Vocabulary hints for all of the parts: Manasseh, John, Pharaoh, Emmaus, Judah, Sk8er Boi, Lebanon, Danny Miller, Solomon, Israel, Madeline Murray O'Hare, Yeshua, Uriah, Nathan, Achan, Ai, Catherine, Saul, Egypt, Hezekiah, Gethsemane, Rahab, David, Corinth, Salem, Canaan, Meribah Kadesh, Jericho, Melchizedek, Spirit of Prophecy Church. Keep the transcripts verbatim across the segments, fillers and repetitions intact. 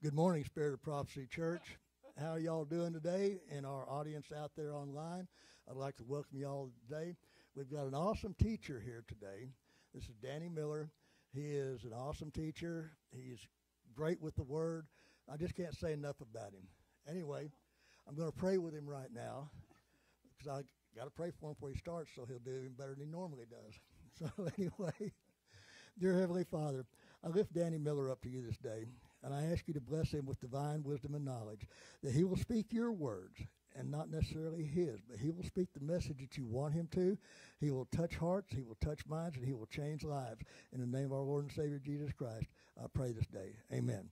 Good morning, Spirit of Prophecy Church. How are y'all doing today? And our audience out there online, I'd like to welcome y'all today. We've got an awesome teacher here today. This is Danny Miller. He is an awesome teacher. He's great with the Word. I just can't say enough about him. Anyway, I'm going to pray with him right now because I got to pray for him before he starts so he'll do even better than he normally does. So anyway, dear Heavenly Father, I lift Danny Miller up to you this day. And I ask you to bless him with divine wisdom and knowledge, that he will speak your words and not necessarily his, but he will speak the message that you want him to. He will touch hearts, he will touch minds, and he will change lives. In the name of our Lord and Savior Jesus Christ, I pray this day. Amen.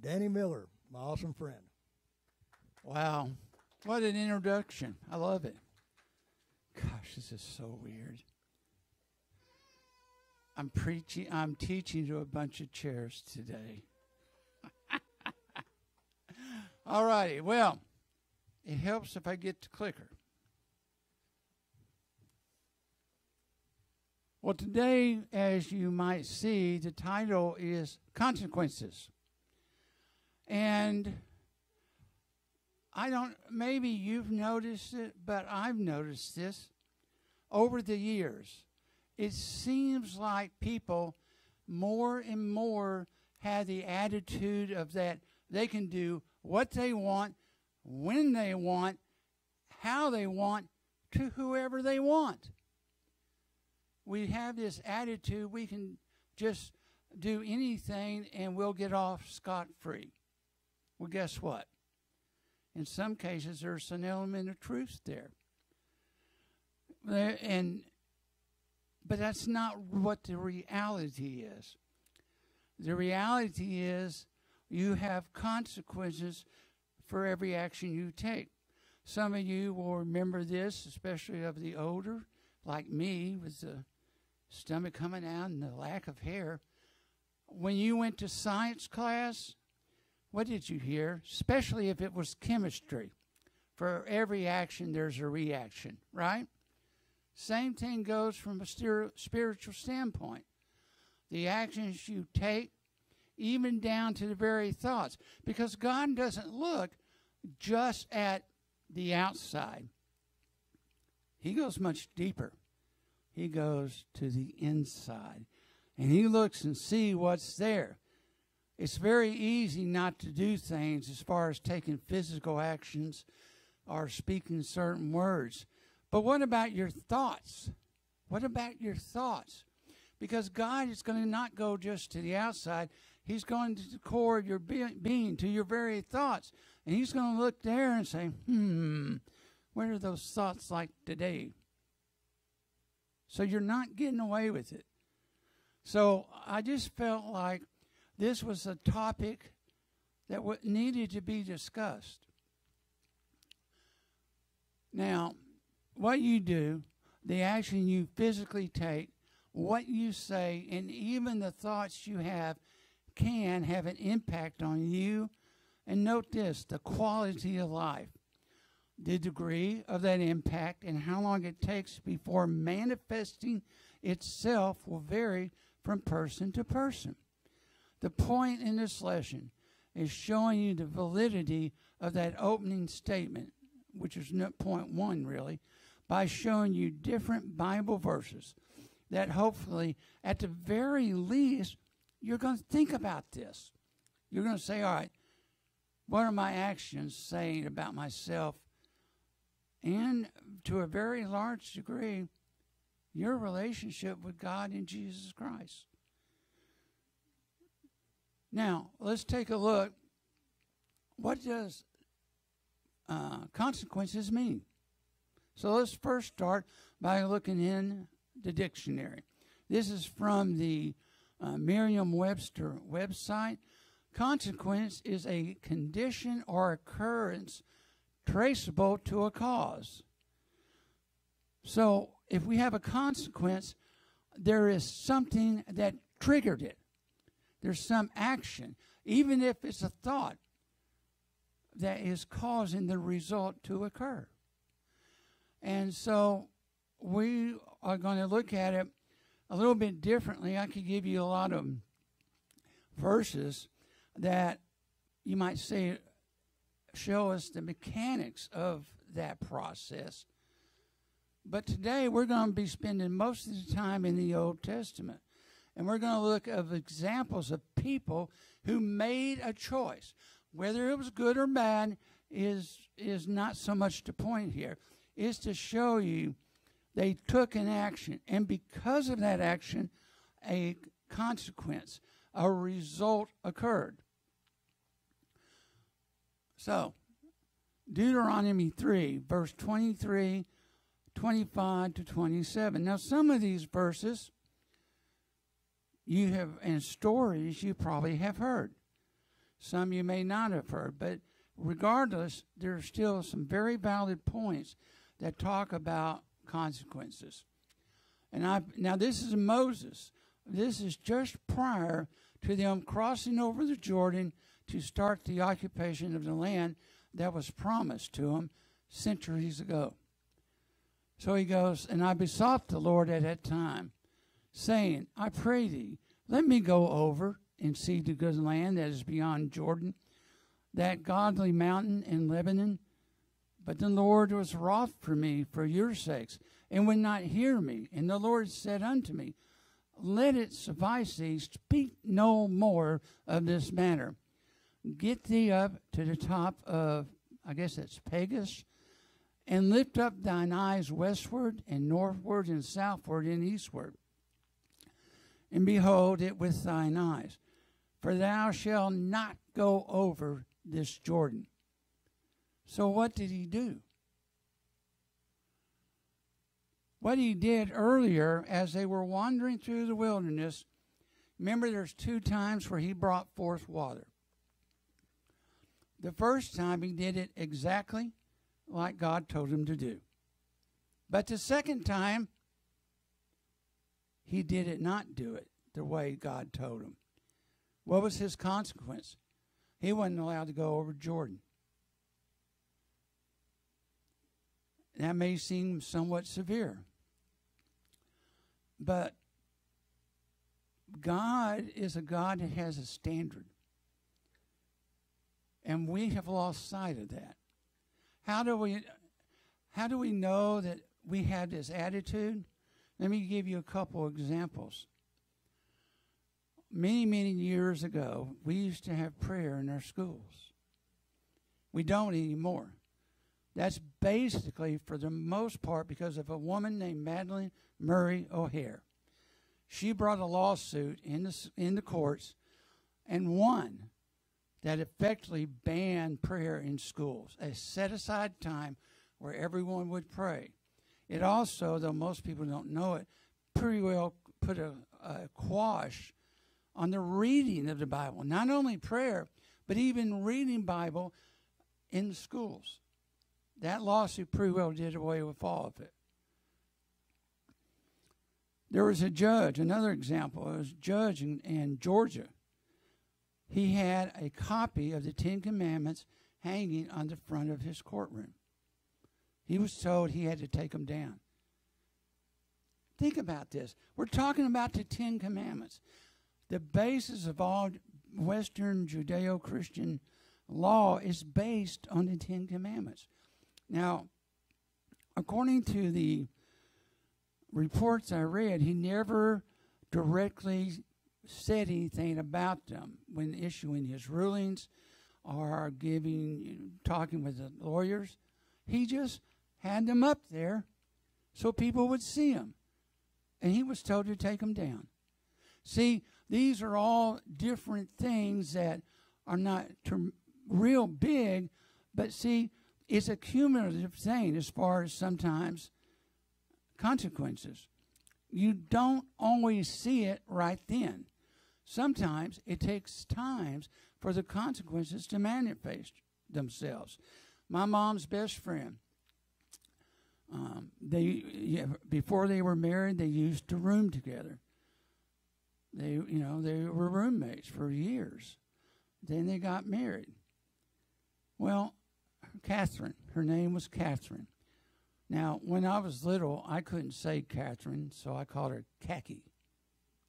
Danny Miller, my awesome friend. Wow. What an introduction. I love it. Gosh, this is so weird. I'm preaching, I'm teaching to a bunch of chairs today. All righty, well, it helps if I get the clicker. Well, today, as you might see, the title is Consequences. And I don't, maybe you've noticed it, but I've noticed this over the years. It seems like people more and more have the attitude of that they can do what they want, when they want, how they want, to whoever they want. We have this attitude we can just do anything and we'll get off scot-free. Well, guess what? In some cases, there's an element of truth there. there and, but that's not what the reality is. The reality is, you have consequences for every action you take. Some of you will remember this, especially of the older, like me, with the stomach coming out and the lack of hair. When you went to science class, what did you hear? Especially if it was chemistry. For every action, there's a reaction, right? Same thing goes from a spiritual standpoint. The actions you take, even down to the very thoughts. Because God doesn't look just at the outside. He goes much deeper. He goes to the inside. And he looks and sees what's there. It's very easy not to do things as far as taking physical actions or speaking certain words. But what about your thoughts? What about your thoughts? Because God is going to not go just to the outside. He's going to the core of your being, to your very thoughts. And he's going to look there and say, hmm, what are those thoughts like today? So you're not getting away with it. So I just felt like this was a topic that needed to be discussed. Now, what you do, the action you physically take, what you say, and even the thoughts you have can have an impact on you. And note this, the quality of life, the degree of that impact, and how long it takes before manifesting itself will vary from person to person. The point in this lesson is showing you the validity of that opening statement, which is point one really, by showing you different Bible verses that hopefully, at the very least, you're going to think about this. You're going to say, all right, what are my actions saying about myself? And to a very large degree, your relationship with God and Jesus Christ. Now, let's take a look. What does uh, consequences mean? So let's first start by looking in the dictionary. This is from the Uh, Merriam-Webster website. Consequence is a condition or occurrence traceable to a cause. So if we have a consequence, there is something that triggered it. There's some action, even if it's a thought, that is causing the result to occur. And so we are going to look at it a little bit differently. I could give you a lot of verses that you might say, show us the mechanics of that process. But today we're going to be spending most of the time in the Old Testament. And we're going to look at examples of people who made a choice. Whether it was good or bad is, is not so much the point here. It's to show you they took an action. And because of that action, a consequence, a result occurred. So, Deuteronomy three, verse twenty-three, twenty-five to twenty-seven. Now, some of these verses you have, and stories you probably have heard. Some you may not have heard, but regardless, there are still some very valid points that talk about consequences. And I now this is Moses. This is just prior to them crossing over the Jordan to start the occupation of the land that was promised to them centuries ago. So he goes, and I besought the Lord at that time, saying, I pray thee, let me go over and see the good land that is beyond Jordan, that godly mountain in Lebanon. But the Lord was wroth for me for your sakes, and would not hear me. And the Lord said unto me, let it suffice thee, speak no more of this matter. Get thee up to the top of, I guess that's Pegasus, and lift up thine eyes westward and northward and southward and eastward, and behold it with thine eyes. For thou shalt not go over this Jordan. So what did he do? What he did earlier as they were wandering through the wilderness, remember there's two times where he brought forth water. The first time he did it exactly like God told him to do. But the second time, he did it not do it the way God told him. What was his consequence? He wasn't allowed to go over Jordan. That may seem somewhat severe. But God is a God that has a standard. And we have lost sight of that. How do we, how do we know that we have this attitude? Let me give you a couple examples. Many, many years ago, we used to have prayer in our schools. We don't anymore. That's basically, for the most part, because of a woman named Madeline Murray O'Hare. She brought a lawsuit in the, in the courts and won that effectively banned prayer in schools, a set-aside time where everyone would pray. It also, though most people don't know it, pretty well put a, a quash on the reading of the Bible. Not only prayer, but even reading Bible in the schools. That lawsuit pretty well did away with all of it. There was a judge, another example, it was a judge in, in Georgia. He had a copy of the Ten Commandments hanging on the front of his courtroom. He was told he had to take them down. Think about this. We're talking about the Ten Commandments. The basis of all Western Judeo-Christian law is based on the Ten Commandments. Now, according to the reports I read, he never directly said anything about them when issuing his rulings or giving, you know, talking with the lawyers. He just had them up there so people would see them. And he was told to take them down. See, these are all different things that are not real big, but see, it's a cumulative thing as far as sometimes consequences. You don't always see it right then. Sometimes it takes time for the consequences to manifest themselves. My mom's best friend, um, they yeah, before they were married, they used to room together. They, you know, they were roommates for years. Then they got married. Well, Catherine, her name was Catherine. Now, when I was little, I couldn't say Catherine, so I called her Khaki.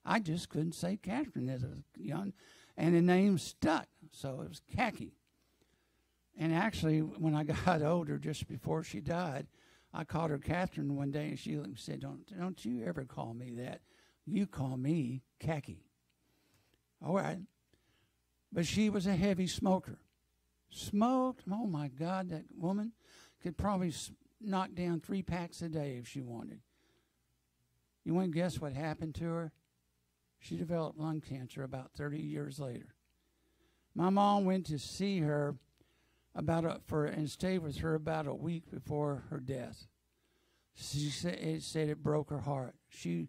I just couldn't say Catherine as a young, and the name stuck. so it was khaki. And actually, when I got older, just before she died, I called her Catherine one day, and she said, don't, don't you ever call me that. You call me khaki. All right. But she was a heavy smoker. Smoked. Oh, my God, that woman could probably knock down three packs a day if she wanted. You wouldn't guess what happened to her? She developed lung cancer about thirty years later. My mom went to see her about a, for and stayed with her about a week before her death. She said it, said it broke her heart. She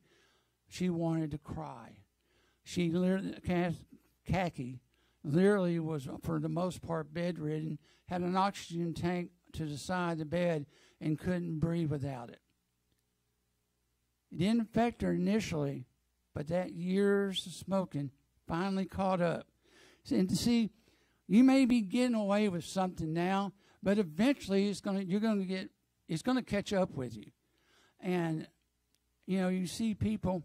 she wanted to cry. She literally, khaki, literally was for the most part bedridden, had an oxygen tank to the side of the bed, and couldn't breathe without it. It didn't affect her initially, but that years of smoking finally caught up. And see, you may be getting away with something now, but eventually it's gonna you're gonna get it's gonna catch up with you. And you know, you see people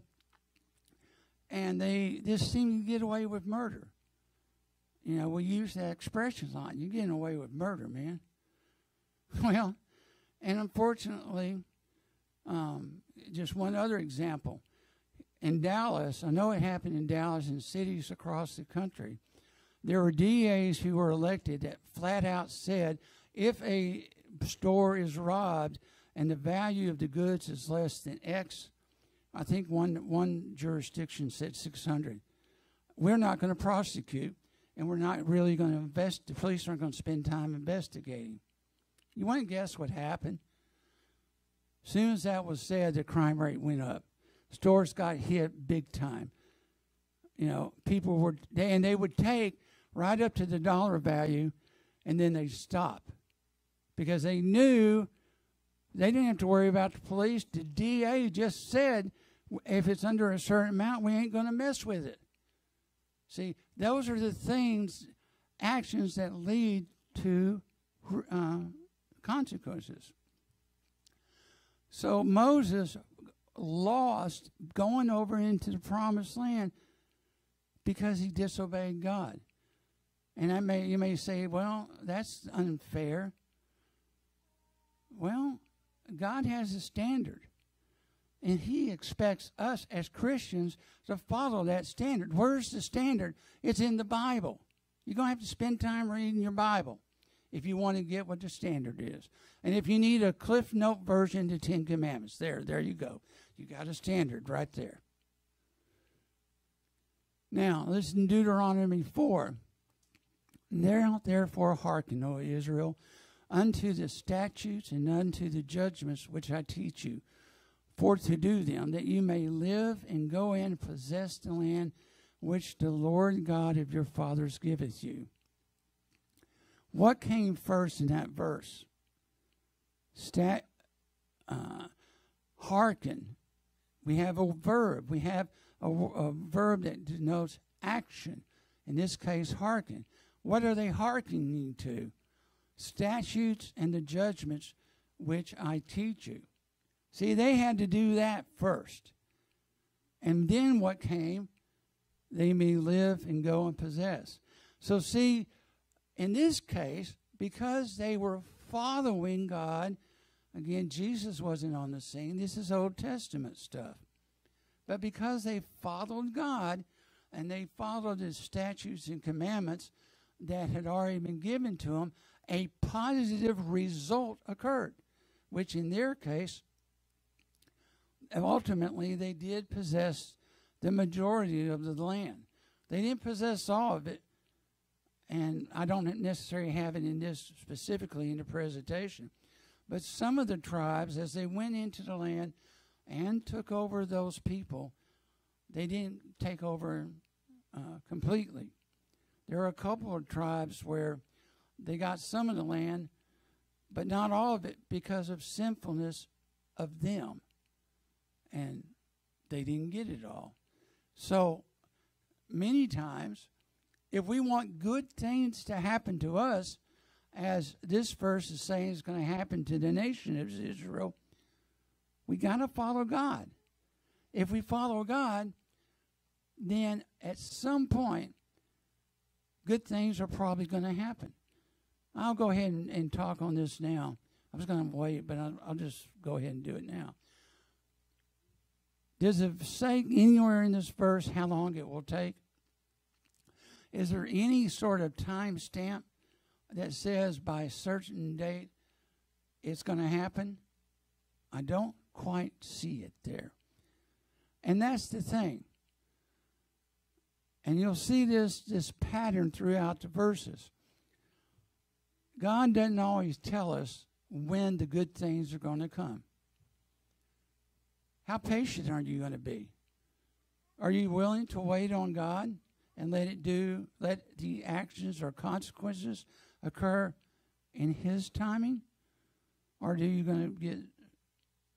and they just seem to get away with murder. You know, we use that expression a lot. You're getting away with murder, man. Well, and unfortunately, um, just one other example. In Dallas, I know it happened in Dallas and cities across the country. There were D As who were elected that flat out said, if a store is robbed and the value of the goods is less than X, I think one, one jurisdiction said six hundred, we're not going to prosecute, and we're not really going to invest, the police aren't going to spend time investigating. You want to guess what happened? As soon as that was said, the crime rate went up. Stores got hit big time. You know, people were, they, and they would take right up to the dollar value, and then they stop because they knew they didn't have to worry about the police. The D A just said, if it's under a certain amount, we ain't going to mess with it. See, those are the things, actions that lead to uh, consequences. So Moses lost going over into the promised land because he disobeyed God. And I may, you may say, well, that's unfair. Well, God has a standard, and he expects us as Christians to follow that standard. Where's the standard? It's in the Bible. You're going to have to spend time reading your Bible if you want to get what the standard is. And if you need a Cliff Note version to Ten Commandments, there, there you go. You got a standard right there. Now, listen to Deuteronomy four. Now therefore hearken, O Israel, unto the statutes and unto the judgments which I teach you, for to do them, that you may live and go in and possess the land which the Lord God of your fathers giveth you. What came first in that verse? Stat, uh, hearken. We have a verb. We have a, a verb that denotes action. In this case, hearken. What are they hearkening to? Statutes and the judgments which I teach you. See, they had to do that first. And then what came? They may live and go and possess. So see, in this case, because they were following God, again, Jesus wasn't on the scene. This is Old Testament stuff. But because they followed God and they followed his statutes and commandments that had already been given to them, a positive result occurred, which in their case, ultimately, they did possess the majority of the land. They didn't possess all of it, and I don't necessarily have it in this specifically in the presentation. But some of the tribes, as they went into the land and took over those people, they didn't take over uh, completely. There are a couple of tribes where they got some of the land, but not all of it because of sinfulness of them. And they didn't get it all. So many times, if we want good things to happen to us, as this verse is saying is going to happen to the nation of Israel, we got to follow God. If we follow God, then at some point, good things are probably going to happen. I'll go ahead and, and talk on this now. I was going to avoid it, but I'll, I'll just go ahead and do it now. Does it say anywhere in this verse how long it will take? Is there any sort of time stamp that says by a certain date it's going to happen? I don't quite see it there. And that's the thing. And you'll see this, this pattern throughout the verses. God doesn't always tell us when the good things are going to come. How patient are you going to be? Are you willing to wait on God and let it do, let the actions or consequences occur in His timing? Or are you going to get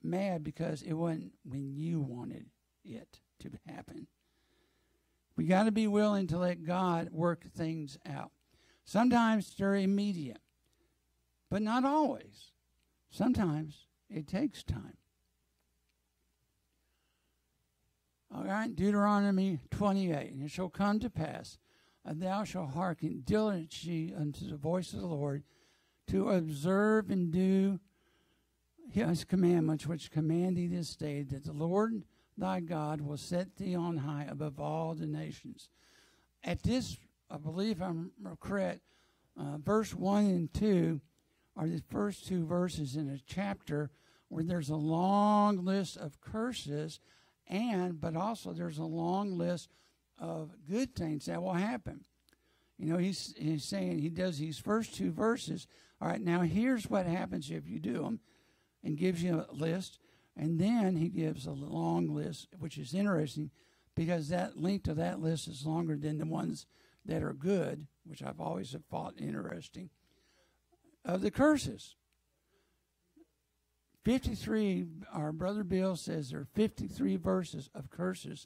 mad because it wasn't when you wanted it to happen? We got to be willing to let God work things out. Sometimes they're immediate, but not always. Sometimes it takes time. All right, Deuteronomy twenty-eight, and it shall come to pass, and thou shalt hearken diligently unto the voice of the Lord, to observe and do His commandments, which command thee this day, that the Lord thy God will set thee on high above all the nations. At this, I believe I'm correct, uh, verse one and two are the first two verses in a chapter where there's a long list of curses, and but also there's a long list of good things that will happen. You know, he's, he's saying he does these first two verses. All right, now here's what happens if you do them, and gives you a list. And then he gives a long list, which is interesting because that link to that list is longer than the ones that are good, which I've always have thought interesting, of the curses. fifty-three, our brother Bill says there are fifty-three verses of curses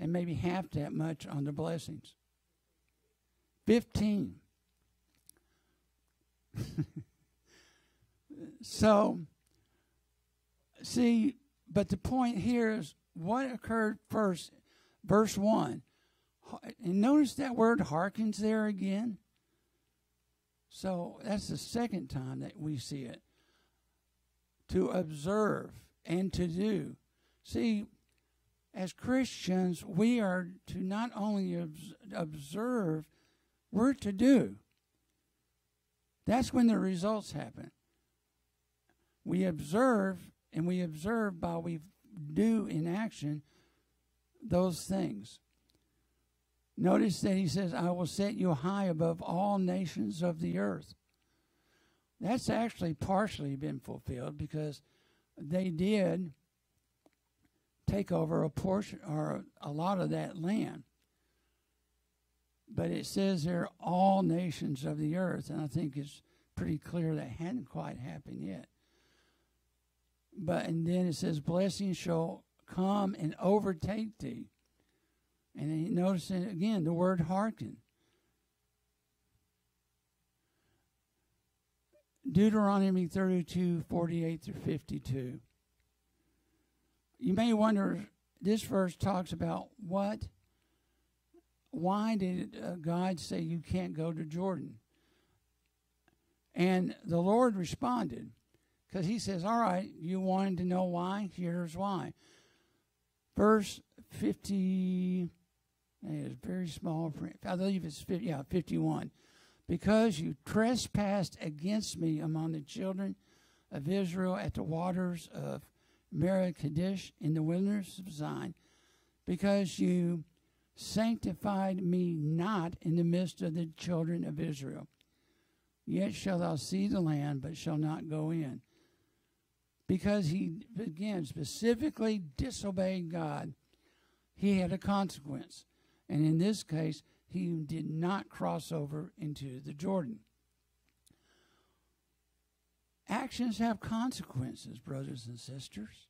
and maybe half that much on the blessings. fifteen. So, see, but the point here is what occurred first, verse one. And notice that word hearkens there again. So that's the second time that we see it. To observe and to do. See, as Christians, we are to not only obs- observe, we're to do. That's when the results happen. We observe, and we observe by we do in action those things. Notice that he says, I will set you high above all nations of the earth. That's actually partially been fulfilled because they did take over a portion or a lot of that land. But it says they're all nations of the earth, and I think it's pretty clear that hadn't quite happened yet. But and then it says, blessings shall come and overtake thee. And then you notice it again, the word hearken. Deuteronomy thirty-two, forty-eight through fifty-two. You may wonder, this verse talks about what? Why did uh, God say you can't go to Jordan? And the Lord responded, because he says, all right, you wanted to know why? Here's why. Verse fifty, it's very small print. I believe it's fifty, yeah, fifty-one. Because you trespassed against me among the children of Israel at the waters of Meribah Kadesh in the wilderness of Zion, because you sanctified me not in the midst of the children of Israel. Yet shall thou see the land, but shall not go in. Because he, again, specifically disobeyed God, he had a consequence. And in this case, he did not cross over into the Jordan. Actions have consequences, brothers and sisters.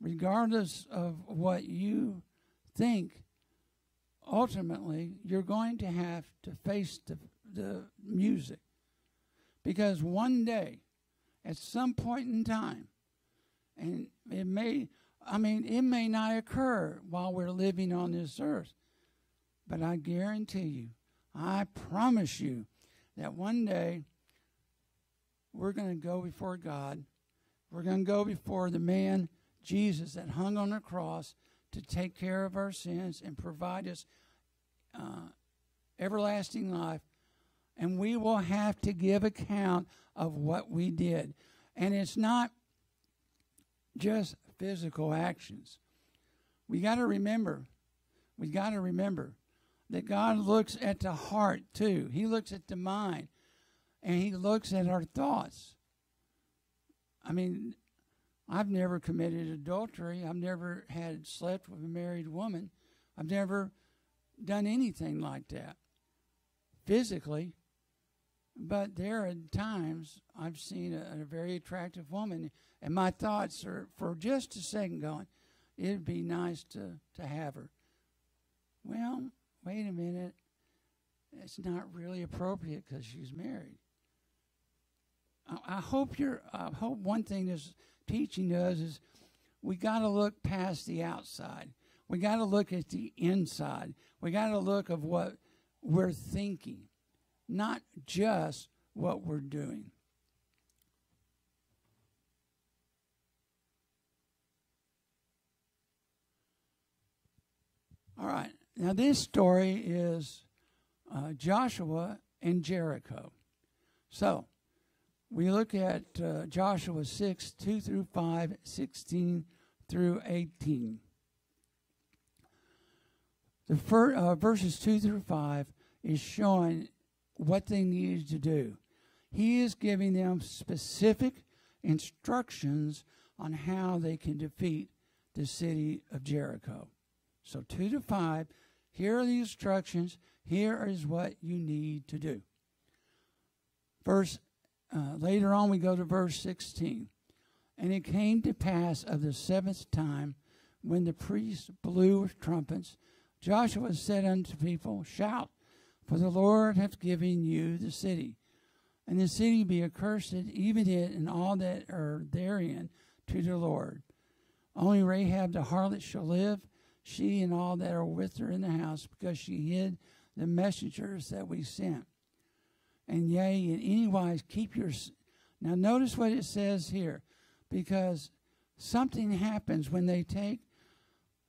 Regardless of what you think, ultimately, you're going to have to face the, the music. Because one day, at some point in time, and it may, I mean, it may not occur while we're living on this earth, but I guarantee you, I promise you that one day we're going to go before God. We're going to go before the man, Jesus, that hung on the cross to take care of our sins and provide us uh, everlasting life. And we will have to give account of what we did. And it's not just physical actions. We got to remember, we got to remember that God looks at the heart too. He looks at the mind, and he looks at our thoughts. I mean, I've never committed adultery. I've never had slept with a married woman. I've never done anything like that physically. But there are times I've seen a, a very attractive woman, and my thoughts are for just a second going, it'd be nice to, to have her. Well, wait a minute. It's not really appropriate because she's married. I, I hope you're, I hope one thing this teaching does is we got to look past the outside. We got to look at the inside. We got to look of what we're thinking, not just what we're doing. All right, now this story is uh, Joshua and Jericho. So we look at uh, Joshua six, two through five, sixteen through eighteen. The first, uh, verses two through five is showing what they needed to do. He is giving them specific instructions on how they can defeat the city of Jericho. So two to five, here are the instructions. Here is what you need to do. Verse, uh, later on we go to verse sixteen. And it came to pass of the seventh time, when the priests blew with trumpets, Joshua said unto people, shout, for the Lord hath given you the city, and the city be accursed, even it and all that are therein, to the Lord. Only Rahab the harlot shall live, she and all that are with her in the house, because she hid the messengers that we sent. And yea, in any wise keep your... Now notice what it says here, because something happens when they take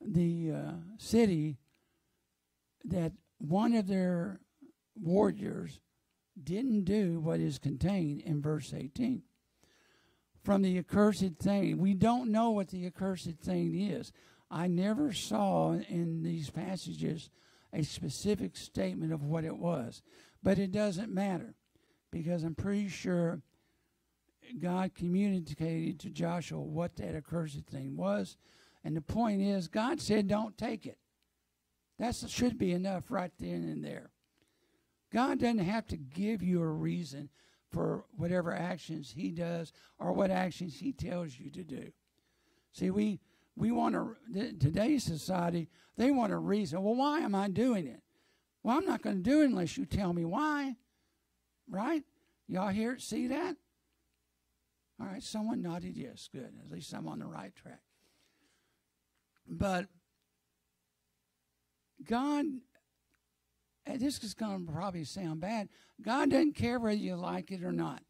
the uh, city, that one of their warriors didn't do what is contained in verse eighteen. From the accursed thing, we don't know what the accursed thing is. I never saw in these passages a specific statement of what it was, but it doesn't matter, because I'm pretty sure God communicated to Joshua what that accursed thing was, and the point is God said don't take it. That should be enough right then and there. God doesn't have to give you a reason for whatever actions he does or what actions he tells you to do. See, we we want to, today's society, they want a reason. Well, why am I doing it? Well, I'm not going to do it unless you tell me why. Right? Y'all hear it? See that? All right, someone nodded yes. Good. At least I'm on the right track. But God, and this is going to probably sound bad, God doesn't care whether you like it or not.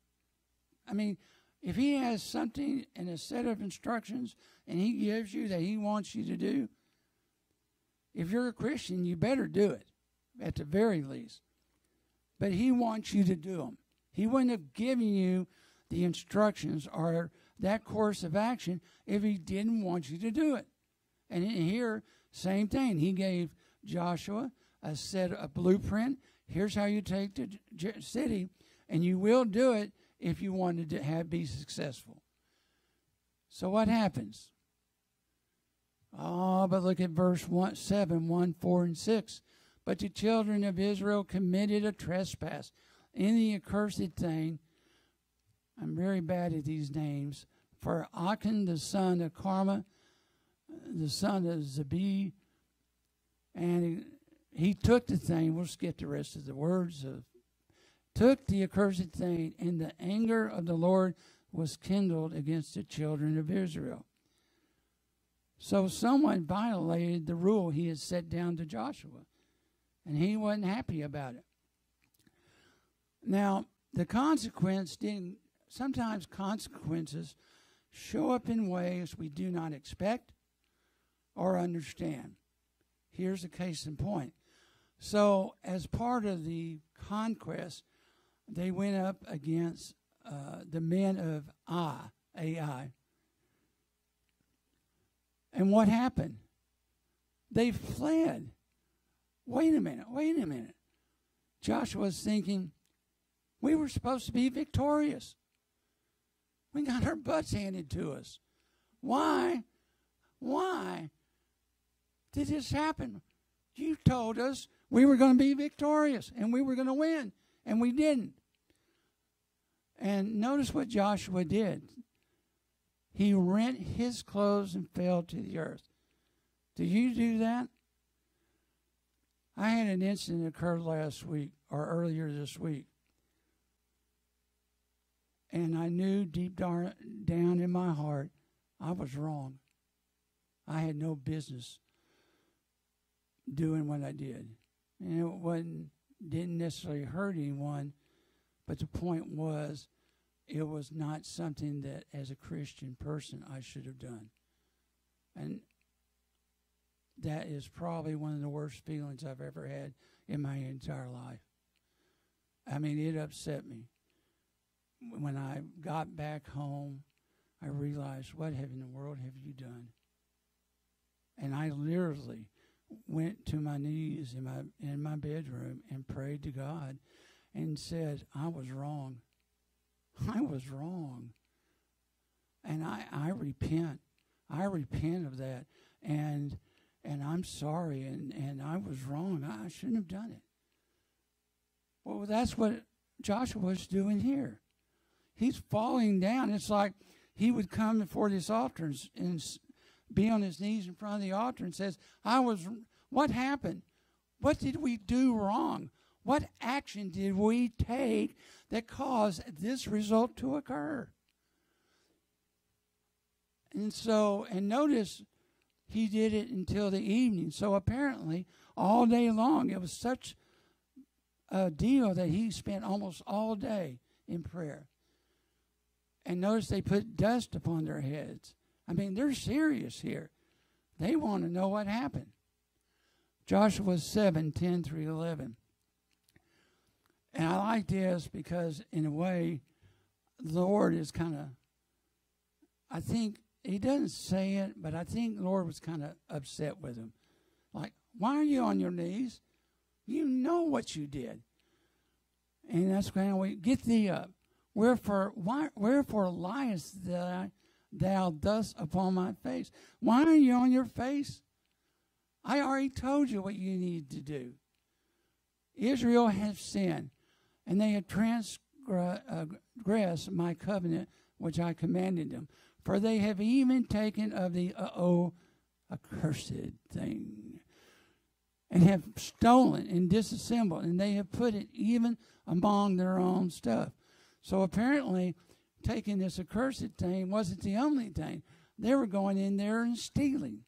I mean, if he has something and a set of instructions and he gives you that he wants you to do, if you're a Christian, you better do it, at the very least. But he wants you to do them. He wouldn't have given you the instructions or that course of action if he didn't want you to do it. And in here, same thing. He gave Joshua a set, a blueprint. Here's how you take the city, and you will do it if you wanted to have be successful. So what happens? Oh, but look at verse one, seven, one, four, and six. But the children of Israel committed a trespass in the accursed thing. I'm very bad at these names. For Achan the son of Carmah, the son of Zebi. And he, he took the thing, we'll skip the rest of the words, of, took the accursed thing, and the anger of the Lord was kindled against the children of Israel. So someone violated the rule he had set down to Joshua, and he wasn't happy about it. Now, the consequence didn't, sometimes consequences show up in ways we do not expect or understand. Here's a case in point. So, as part of the conquest, they went up against uh, the men of Ai, Ai. And what happened? They fled. Wait a minute, wait a minute. Joshua's thinking, we were supposed to be victorious. We got our butts handed to us. Why? Why did this happen? You told us we were going to be victorious and we were going to win, and we didn't. And notice what Joshua did. He rent his clothes and fell to the earth. Do you do that? I had an incident occur last week or earlier this week. And I knew deep down in my heart I was wrong. I had no business doing what I did. And it wasn't, didn't necessarily hurt anyone, but the point was it was not something that as a Christian person I should have done. And that is probably one of the worst feelings I've ever had in my entire life. I mean, it upset me. When I got back home, I realized, what in the world have you done? And I literally went to my knees in my in my bedroom and prayed to God and said, I was wrong. I was wrong. And I, I repent. I repent of that. And and I'm sorry, and, and I was wrong. I shouldn't have done it. Well, that's what Joshua's doing here. He's falling down. It's like he would come before this altar and, and be on his knees in front of the altar and says, I was, what happened? What did we do wrong? What action did we take that caused this result to occur? And so, and notice, he did it until the evening. So apparently, all day long, it was such a deal that he spent almost all day in prayer. And notice they put dust upon their heads. I mean, they're serious here. They want to know what happened. Joshua seven, ten through eleven. And I like this because, in a way, the Lord is kind of, I think, he doesn't say it, but I think the Lord was kind of upset with him. Like, why are you on your knees? You know what you did. And that's kind of way, get thee up. Wherefore, why, wherefore liest thou, thou thus upon my face? Why are you on your face? I already told you what you need to do. Israel hath sinned, and they have transgressed my covenant, which I commanded them. For they have even taken of the uh-oh, accursed thing, and have stolen and disassembled, and they have put it even among their own stuff. So apparently, taking this accursed thing wasn't the only thing. They were going in there and stealing.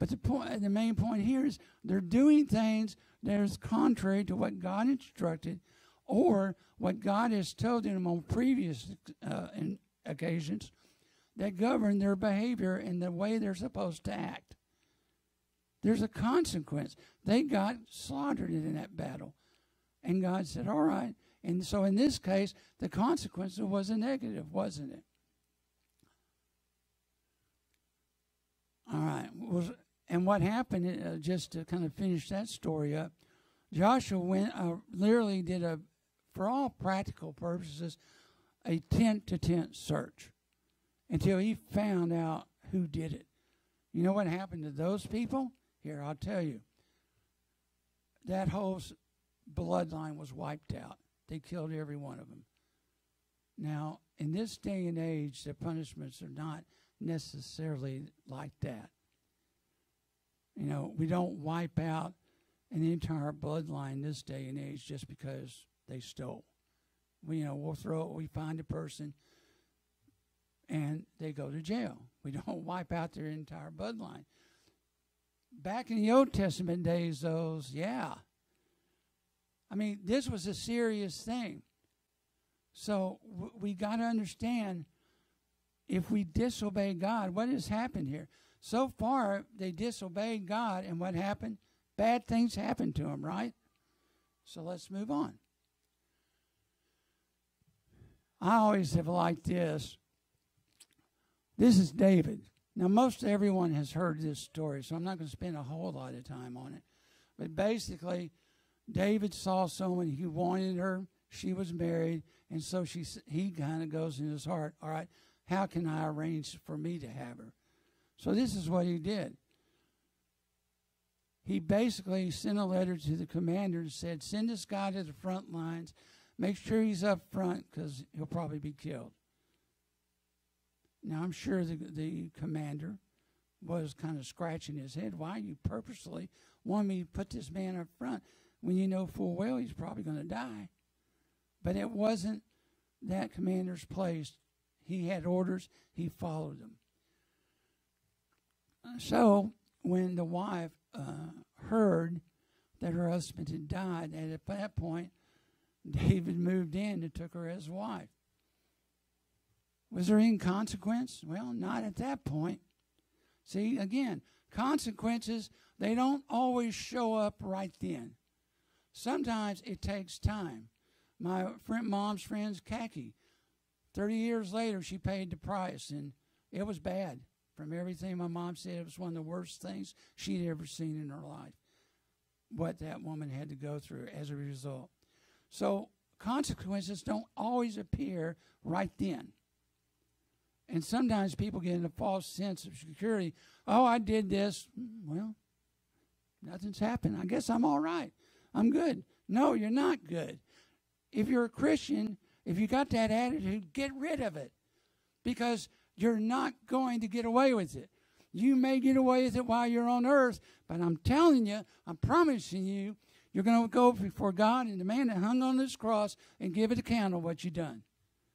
But the point, the main point here is they're doing things that is contrary to what God instructed or what God has told them on previous uh, occasions that govern their behavior and the way they're supposed to act. There's a consequence. They got slaughtered in that battle. And God said, all right. And so in this case, the consequence was a negative, wasn't it? All right. And what happened, uh, just to kind of finish that story up, Joshua went, uh, literally did a, for all practical purposes, a tent-to-tent search until he found out who did it. You know what happened to those people? Here, I'll tell you. That whole bloodline was wiped out. They killed every one of them. Now, in this day and age, the punishments are not necessarily like that. You know, we don't wipe out an entire bloodline this day and age just because they stole. We, you know, we'll throw it, we find a person, and they go to jail. We don't wipe out their entire bloodline. Back in the Old Testament days, those, yeah. I mean, this was a serious thing. So w we got to understand, if we disobey God, what has happened here? So far, they disobeyed God, and what happened? Bad things happened to them, right? So let's move on. I always have liked this. This is David. Now, most everyone has heard this story, so I'm not going to spend a whole lot of time on it. But basically, David saw someone, he wanted her, she was married, and so she, he kind of goes in his heart, all right, how can I arrange for me to have her? So this is what he did. He basically sent a letter to the commander and said, send this guy to the front lines. Make sure he's up front because he'll probably be killed. Now, I'm sure the, the commander was kind of scratching his head. Why you purposely want me to put this man up front when you know full well he's probably going to die? But it wasn't that commander's place. He had orders. He followed them. So when the wife uh, heard that her husband had died, and at that point, David moved in and took her as wife. Was there any consequence? Well, not at that point. See, again, consequences, they don't always show up right then. Sometimes it takes time. My friend, mom's friend's khaki, thirty years later, she paid the price, and it was bad. From everything my mom said, it was one of the worst things she'd ever seen in her life, what that woman had to go through as a result. So consequences don't always appear right then. And sometimes people get in a false sense of security. Oh, I did this. Well, nothing's happened. I guess I'm all right. I'm good. No, you're not good. If you're a Christian, if you got that attitude, get rid of it, because you're not going to get away with it. You may get away with it while you're on earth, but I'm telling you, I'm promising you, you're going to go before God and the man that hung on this cross and give an account of what you've done.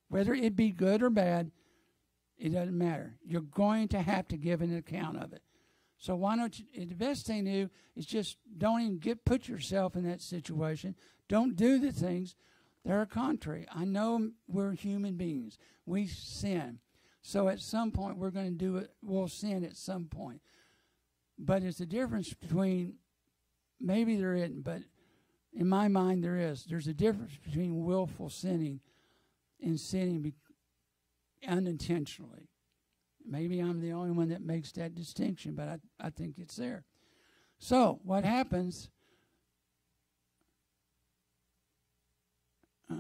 Whether it be good or bad, it doesn't matter. You're going to have to give an account of it. So why don't you, the best thing to do is just don't even get, put yourself in that situation. Don't do the things that are contrary. I know we're human beings. We sin. So at some point, we're going to do it. We'll sin at some point. But it's the difference between, maybe there isn't, but in my mind there is. There's a difference between willful sinning and sinning unintentionally. Maybe I'm the only one that makes that distinction, but I, I think it's there. So what happens?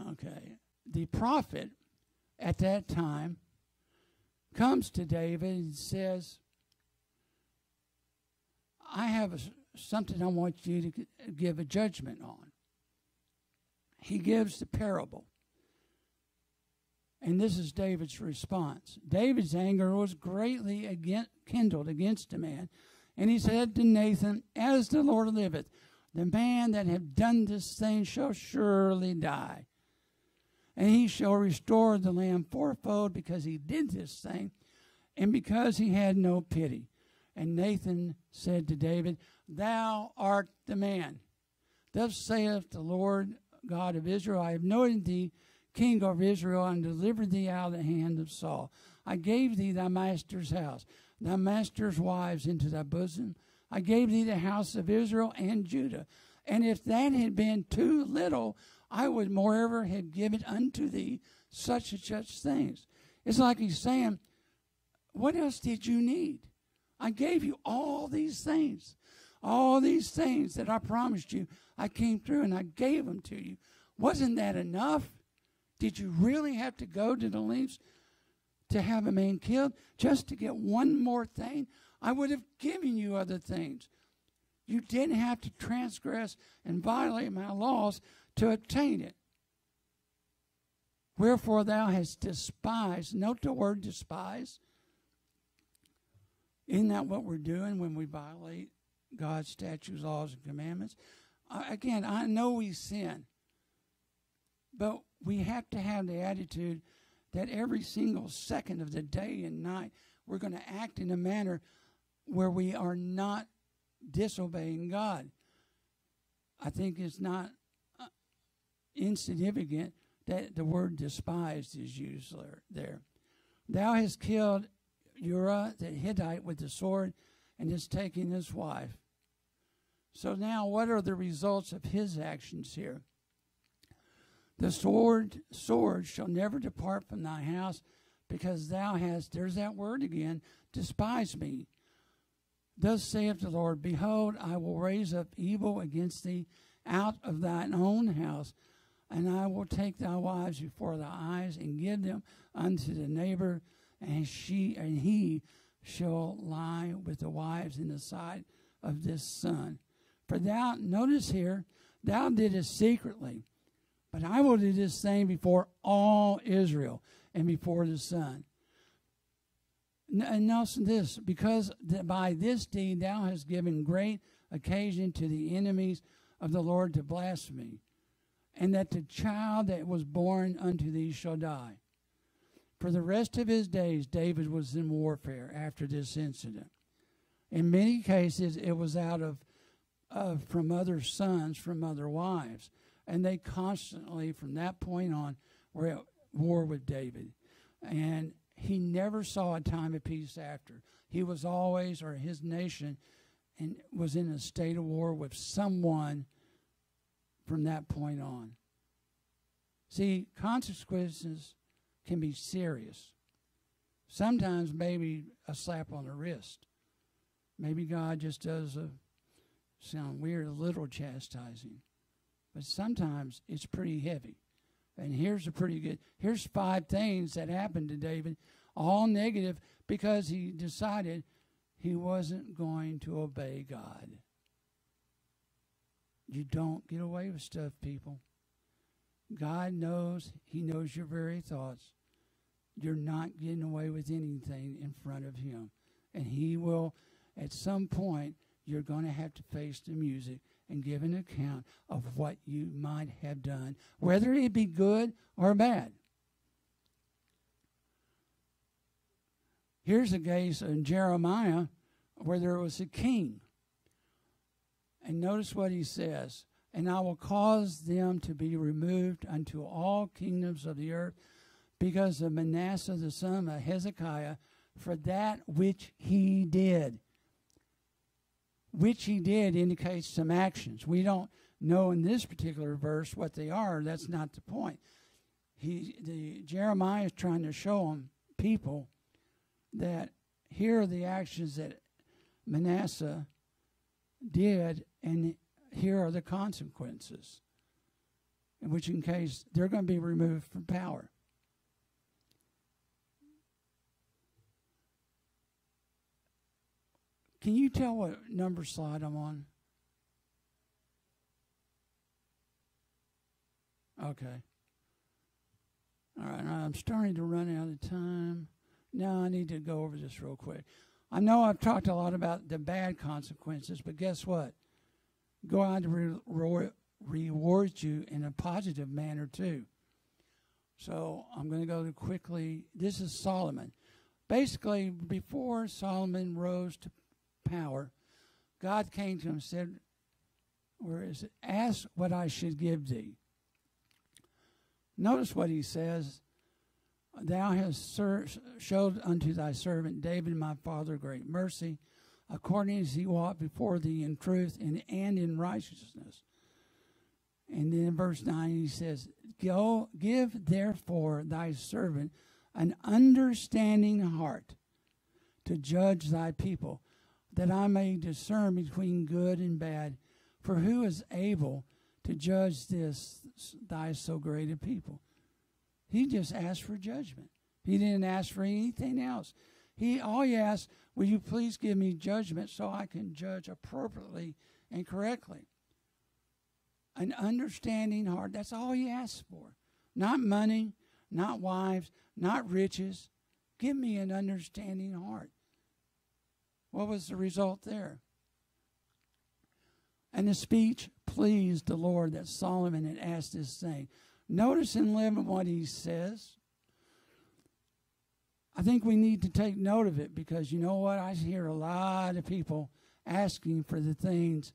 Okay. The prophet at that time comes to David and says, I have a, something I want you to give a judgment on. He gives the parable. And this is David's response. David's anger was greatly against, kindled against the man. And he said to Nathan, as the Lord liveth, the man that hath done this thing shall surely die. And he shall restore the lamb fourfold, because he did this thing, and because he had no pity. And Nathan said to David, thou art the man. Thus saith the Lord God of Israel, I have anointed thee king over Israel, and delivered thee out of the hand of Saul. I gave thee thy master's house, thy master's wives into thy bosom. I gave thee the house of Israel and Judah. And if that had been too little, I would moreover have given unto thee such and such things. It's like he's saying, what else did you need? I gave you all these things. All these things that I promised you, I came through and I gave them to you. Wasn't that enough? Did you really have to go to the lengths to have a man killed just to get one more thing? I would have given you other things. You didn't have to transgress and violate my laws to obtain it. Wherefore thou hast despised. Note the word despise. Isn't that what we're doing when we violate God's statutes, laws, and commandments? Uh, again, I know we sin, but we have to have the attitude that every single second of the day and night, we're going to act in a manner where we are not disobeying God. I think it's not insignificant that the word despised is used there. Thou hast killed Uriah the Hittite with the sword and hast taken his wife. So now what are the results of his actions here? The sword, sword shall never depart from thy house, because thou hast, there's that word again, despised me. Thus saith the Lord, behold, I will raise up evil against thee out of thine own house, and I will take thy wives before thy eyes and give them unto the neighbor, and she and he shall lie with the wives in the sight of this son. For thou, notice here, thou didst secretly, but I will do this thing before all Israel and before the sun. And notice this, because by this deed thou hast given great occasion to the enemies of the Lord to blaspheme, and that the child that was born unto thee shall die. For the rest of his days, David was in warfare after this incident. In many cases, it was out of, of from other sons, from other wives. And they constantly, from that point on, were at war with David. And he never saw a time of peace after. He was always, or his nation, and was in a state of war with someone from that point on. See, consequences can be serious. Sometimes maybe a slap on the wrist. Maybe God just does a, sound weird, a little chastising. But sometimes it's pretty heavy. And here's a pretty good, here's five things that happened to David, all negative, because he decided he wasn't going to obey God. You don't get away with stuff, people. God knows, he knows your very thoughts. You're not getting away with anything in front of him. And he will, at some point, you're going to have to face the music and give an account of what you might have done, whether it be good or bad. Here's a case in Jeremiah where there was a king. And notice what he says, and I will cause them to be removed unto all kingdoms of the earth because of Manasseh the son of Hezekiah, for that which he did. Which he did indicates some actions. We don't know in this particular verse what they are. That's not the point. He, the Jeremiah is trying to show them, people, that here are the actions that Manasseh did, and here are the consequences, in which in case they're going to be removed from power. Can you tell what number slide I'm on? Okay. All right, I'm starting to run out of time. Now I need to go over this real quick. I know I've talked a lot about the bad consequences, but guess what? God re re rewards you in a positive manner too. So I'm going to go to quickly. This is Solomon. Basically, before Solomon rose to power, God came to him and said, where is it? Ask what I should give thee. Notice what he says. Thou hast showed unto thy servant David my father great mercy, according as he walked before thee in truth and, and in righteousness. And then in verse nine he says, Go, give therefore thy servant an understanding heart to judge thy people, that I may discern between good and bad. For who is able to judge this, thy so great a people? He just asked for judgment. He didn't ask for anything else. He, all he asked, will you please give me judgment so I can judge appropriately and correctly? An understanding heart, that's all he asked for. Not money, not wives, not riches. Give me an understanding heart. What was the result there? And the speech pleased the Lord that Solomon had asked this thing. Notice in eleven what he says. I think we need to take note of it, because you know what? I hear a lot of people asking for the things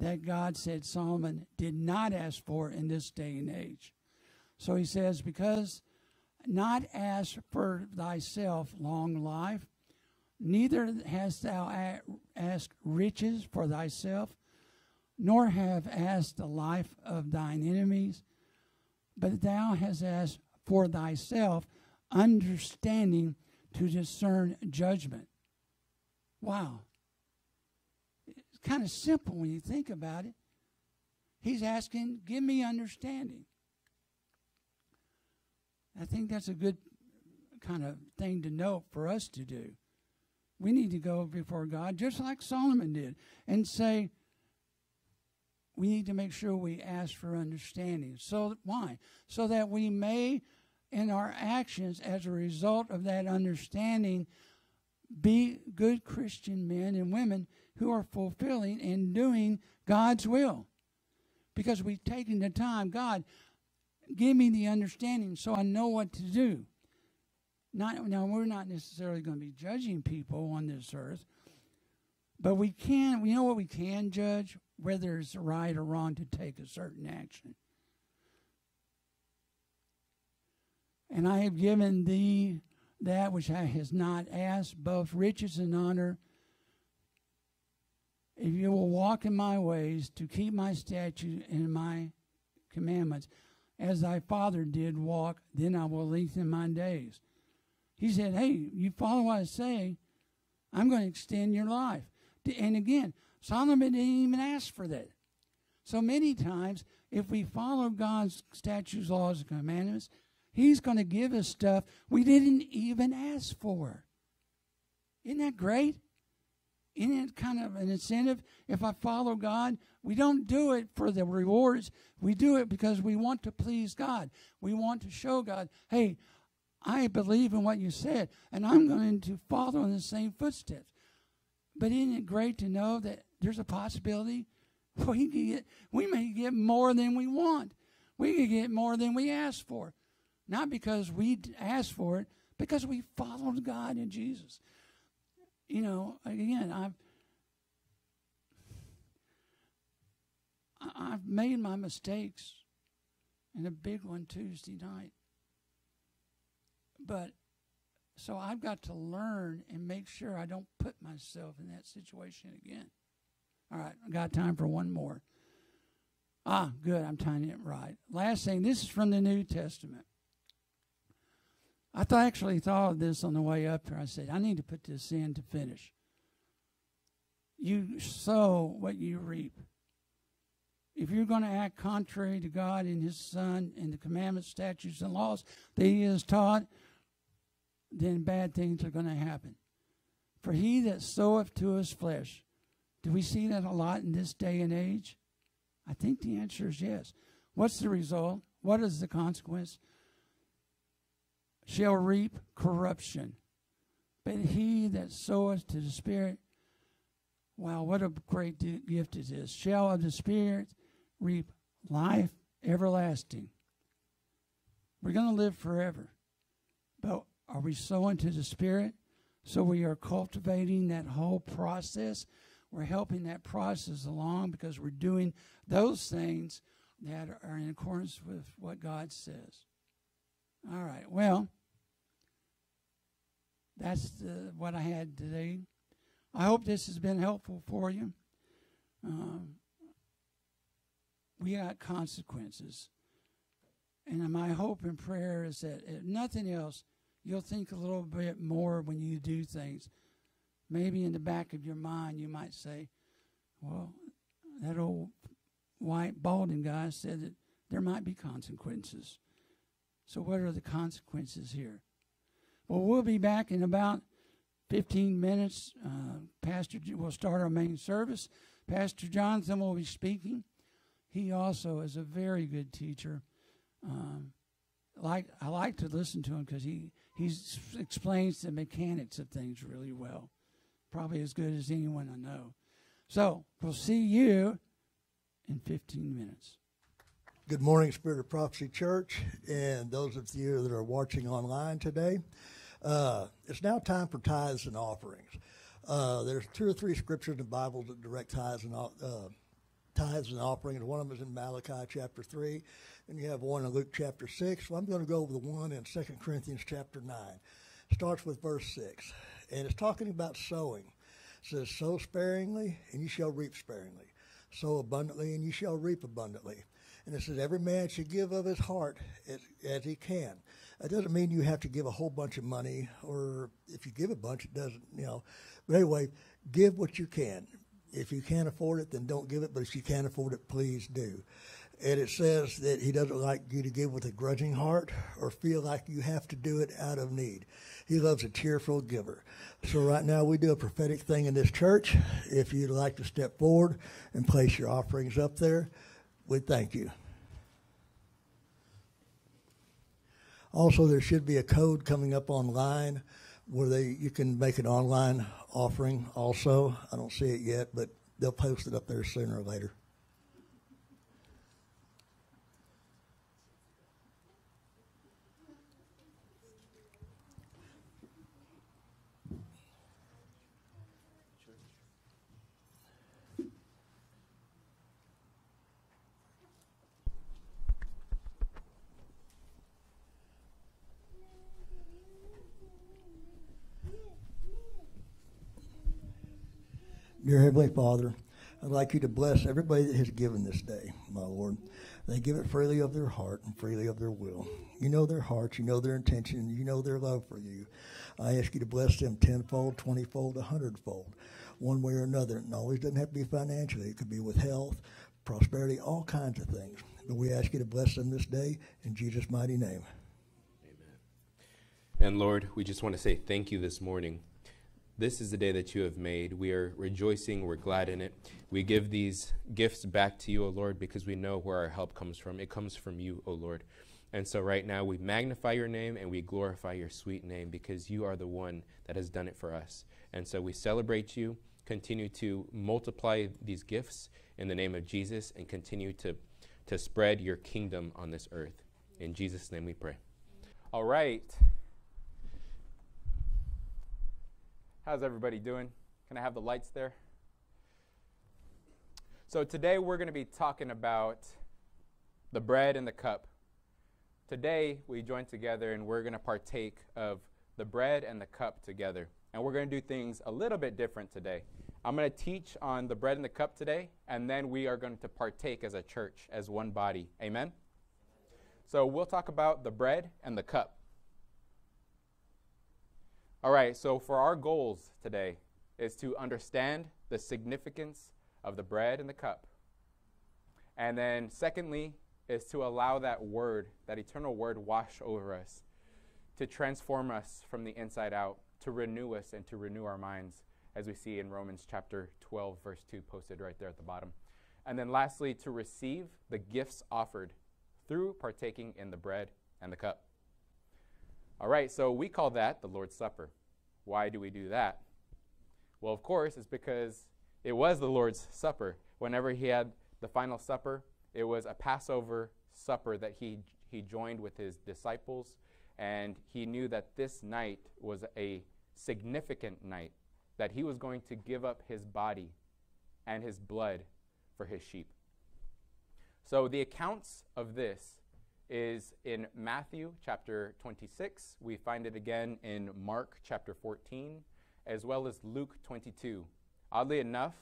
that God said Solomon did not ask for in this day and age. So he says, because not asked for thyself long life, neither hast thou asked riches for thyself, nor have asked the life of thine enemies, but thou hast asked for thyself understanding to discern judgment. Wow. It's kind of simple when you think about it. He's asking, give me understanding. I think that's a good kind of thing to know for us to do. We need to go before God, just like Solomon did, and say, we need to make sure we ask for understanding. So why? So that we may, in our actions, as a result of that understanding, be good Christian men and women who are fulfilling and doing God's will. Because we've taken the time, God, give me the understanding so I know what to do. Not, now, we're not necessarily going to be judging people on this earth, but we can, we know what we can judge, whether it's right or wrong to take a certain action. And I have given thee that which I has not asked, both riches and honor, if you will walk in my ways to keep my statutes and my commandments, as thy father did walk, then I will lengthen my days. He said, hey, you follow what I say, I'm going to extend your life. And again, Solomon didn't even ask for that. So many times, if we follow God's statutes, laws, and commandments, he's going to give us stuff we didn't even ask for. Isn't that great? Isn't that kind of an incentive? If I follow God, we don't do it for the rewards. We do it because we want to please God. We want to show God, hey, I believe in what you said, and I'm going to follow in the same footsteps. But isn't it great to know that there's a possibility we can get, we may get more than we want. We can get more than we ask for. Not because we asked for it, because we followed God and Jesus. You know, again, I've I've made my mistakes, and a big one Tuesday night. But so I've got to learn and make sure I don't put myself in that situation again. All right, I've got time for one more. Ah, good, I'm timing it right. Last thing, this is from the New Testament. I th- actually thought of this on the way up here. I said, I need to put this in to finish. You sow what you reap. If you're going to act contrary to God and his son and the commandments, statutes, and laws that he has taught, then bad things are going to happen. For he that soweth to his flesh. Do we see that a lot in this day and age? I think the answer is yes. What's the result? What is the consequence? Shall reap corruption. But he that soweth to the Spirit, wow, what a great gift it is, shall of the Spirit reap life everlasting. We're going to live forever. But are we sowing to the Spirit? So we are cultivating that whole process. We're helping that process along because we're doing those things that are in accordance with what God says. All right, well, that's the, what I had today. I hope this has been helpful for you. Um, we got consequences. And my hope and prayer is that if nothing else, you'll think a little bit more when you do things. Maybe in the back of your mind you might say, well, that old white balding guy said that there might be consequences. So what are the consequences here? Well, we'll be back in about fifteen minutes. Uh, Pastor, we'll start our main service. Pastor Jonathan will be speaking. He also is a very good teacher. Um, like I like to listen to him because he he's explains the mechanics of things really well. Probably as good as anyone I know. So we'll see you in fifteen minutes. Good morning, Spirit of Prophecy Church, and those of you that are watching online today. Uh, it's now time for tithes and offerings. Uh, there's two or three scriptures in the Bible that direct tithes and uh, tithes and offerings. One of them is in Malachi chapter three, and you have one in Luke chapter six. Well, I'm going to go over the one in Second Corinthians chapter nine. It starts with verse six, and it's talking about sowing. It says, sow sparingly, and you shall reap sparingly. Sow abundantly, and you shall reap abundantly. And it says, every man should give of his heart as, as he can. That doesn't mean you have to give a whole bunch of money, or if you give a bunch, it doesn't, you know. But anyway, give what you can. If you can't afford it, then don't give it. But if you can't afford it, please do. And it says that he doesn't like you to give with a grudging heart or feel like you have to do it out of need. He loves a tearful giver. So right now we do a prophetic thing in this church. If you'd like to step forward and place your offerings up there, we thank you. Also, there should be a code coming up online where they you can make an online offering also. I don't see it yet, but they'll post it up there sooner or later. Dear Heavenly Father, I'd like you to bless everybody that has given this day, my Lord. They give it freely of their heart and freely of their will. You know their hearts, you know their intention, you know their love for you. I ask you to bless them tenfold, twentyfold, a hundredfold, one way or another. And always doesn't have to be financially. It could be with health, prosperity, all kinds of things. But we ask you to bless them this day in Jesus' mighty name. Amen. And Lord, we just want to say thank you this morning. This is the day that you have made. We are rejoicing. We're glad in it. We give these gifts back to you, O Lord, because we know where our help comes from. It comes from you, O Lord. And so right now we magnify your name and we glorify your sweet name because you are the one that has done it for us. And so we celebrate you, continue to multiply these gifts in the name of Jesus, and continue to, to spread your kingdom on this earth. In Jesus' name we pray. All right. How's everybody doing? Can I have the lights there? So today we're going to be talking about the bread and the cup. Today we join together and we're going to partake of the bread and the cup together. And we're going to do things a little bit different today. I'm going to teach on the bread and the cup today, and then we are going to partake as a church, as one body. Amen? So we'll talk about the bread and the cup. All right, so for our goals today is to understand the significance of the bread and the cup. And then secondly is to allow that word, that eternal word, wash over us, to transform us from the inside out, to renew us and to renew our minds, as we see in Romans chapter twelve, verse two, posted right there at the bottom. And then lastly, to receive the gifts offered through partaking in the bread and the cup. All right, so we call that the Lord's Supper. Why do we do that? Well, of course, it's because it was the Lord's Supper. Whenever he had the final supper, it was a Passover supper that he, he joined with his disciples, and he knew that this night was a significant night, that he was going to give up his body and his blood for his sheep. So the accounts of this is in Matthew chapter twenty-six. We find it again in Mark chapter fourteen, as well as Luke twenty-two. Oddly enough,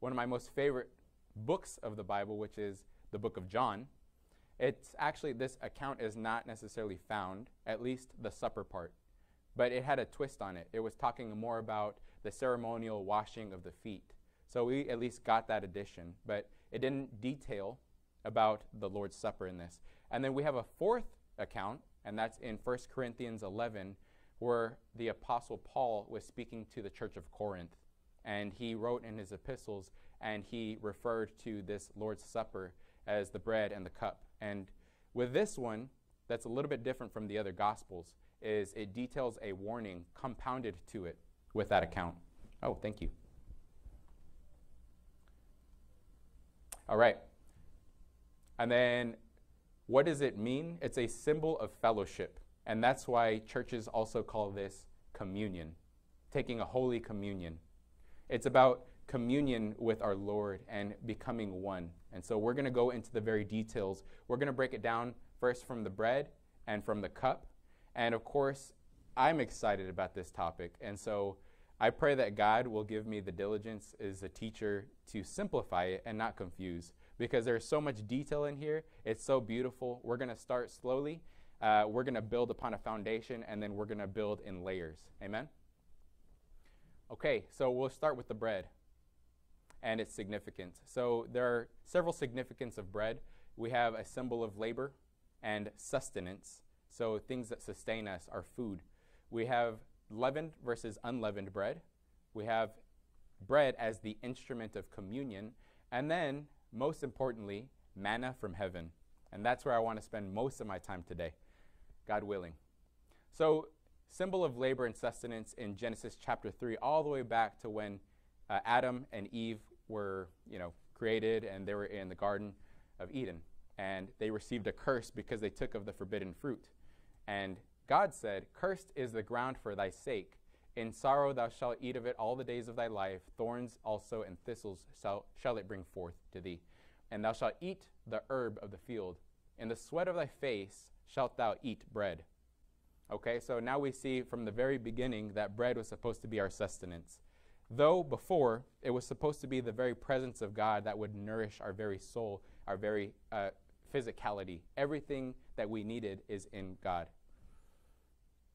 one of my most favorite books of the Bible, which is the book of John, it's actually, this account is not necessarily found, at least the supper part, but it had a twist on it. It was talking more about the ceremonial washing of the feet. So we at least got that addition, but it didn't detail about the Lord's Supper in this. And then we have a fourth account, and that's in First Corinthians eleven, where the Apostle Paul was speaking to the church of Corinth. And he wrote in his epistles, and he referred to this Lord's Supper as the bread and the cup. And with this one, that's a little bit different from the other Gospels, is it details a warning compounded to it with that account. Oh, thank you. All right. And then, what does it mean? It's a symbol of fellowship, and that's why churches also call this communion, taking a holy communion. It's about communion with our Lord and becoming one. And so we're going to go into the very details. We're going to break it down first from the bread and from the cup. And of course, I'm excited about this topic. And so I pray that God will give me the diligence as a teacher to simplify it and not confuse, because there's so much detail in here. It's so beautiful. We're going to start slowly. Uh, we're going to build upon a foundation, and then we're going to build in layers. Amen? Okay, so we'll start with the bread and its significance. So there are several significance of bread. We have a symbol of labor and sustenance. So things that sustain us are food. We have leavened versus unleavened bread. We have bread as the instrument of communion. And then, most importantly, manna from heaven. And that's where I want to spend most of my time today, God willing. So, symbol of labor and sustenance in Genesis chapter three, all the way back to when uh, Adam and Eve were, you know, created, and they were in the Garden of Eden. And they received a curse because they took of the forbidden fruit. And God said, "Cursed is the ground for thy sake. In sorrow thou shalt eat of it all the days of thy life. Thorns also and thistles shall, shall it bring forth to thee. And thou shalt eat the herb of the field. In the sweat of thy face shalt thou eat bread." Okay, so now we see from the very beginning that bread was supposed to be our sustenance. Though before, it was supposed to be the very presence of God that would nourish our very soul, our very uh, physicality. Everything that we needed is in God.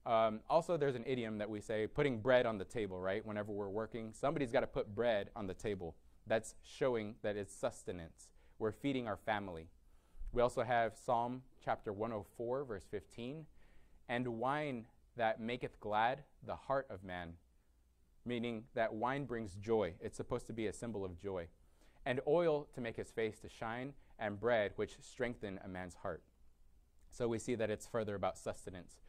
Um, also, there's an idiom that we say, putting bread on the table, right? Whenever we're working, somebody's got to put bread on the table. That's showing that it's sustenance. We're feeding our family. We also have Psalm chapter one oh four, verse fifteen, "And wine that maketh glad the heart of man," meaning that wine brings joy. It's supposed to be a symbol of joy. "And oil to make his face to shine, and bread which strengthen a man's heart." So we see that it's further about sustenance.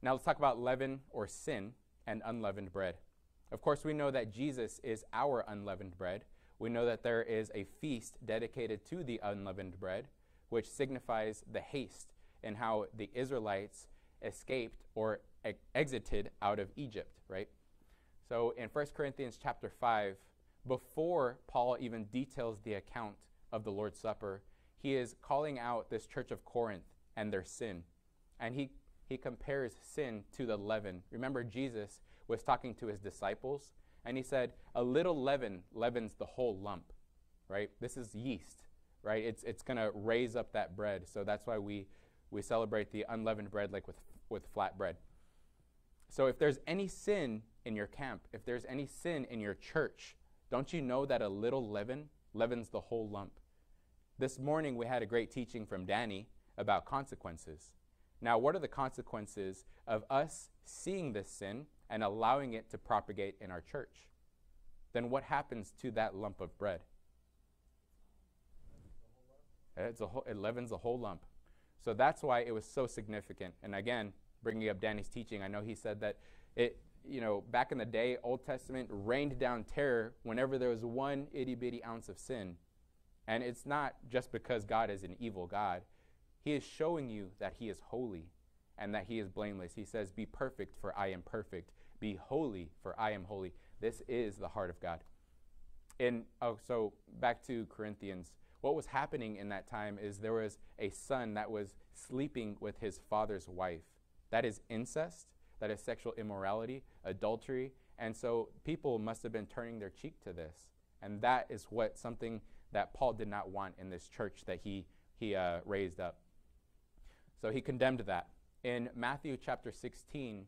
Now let's talk about leaven or sin and unleavened bread. Of course, we know that Jesus is our unleavened bread. We know that there is a feast dedicated to the unleavened bread, which signifies the haste and how the Israelites escaped or ex exited out of Egypt, right? So in First Corinthians chapter five, before Paul even details the account of the Lord's Supper, he is calling out this church of Corinth and their sin. And he, he compares sin to the leaven. Remember, Jesus was talking to his disciples, and he said, "A little leaven leavens the whole lump," right? This is yeast, right? It's, it's going to raise up that bread. So that's why we, we celebrate the unleavened bread like with, with flat bread. So if there's any sin in your camp, if there's any sin in your church, don't you know that a little leaven leavens the whole lump? This morning we had a great teaching from Danny about consequences. Now, what are the consequences of us seeing this sin and allowing it to propagate in our church? Then what happens to that lump of bread? It's a whole, it leavens the whole lump. So that's why it was so significant. And again, bringing up Danny's teaching, I know he said that it, you know, back in the day, Old Testament rained down terror whenever there was one itty bitty ounce of sin. And it's not just because God is an evil God. He is showing you that he is holy and that he is blameless. He says, "Be perfect, for I am perfect. Be holy, for I am holy." This is the heart of God. And oh, so back to Corinthians. What was happening in that time is there was a son that was sleeping with his father's wife. That is incest. That is sexual immorality, adultery. And so people must have been turning their cheek to this. And that is what something that Paul did not want in this church that he, he uh, raised up. So he condemned that. In Matthew chapter sixteen,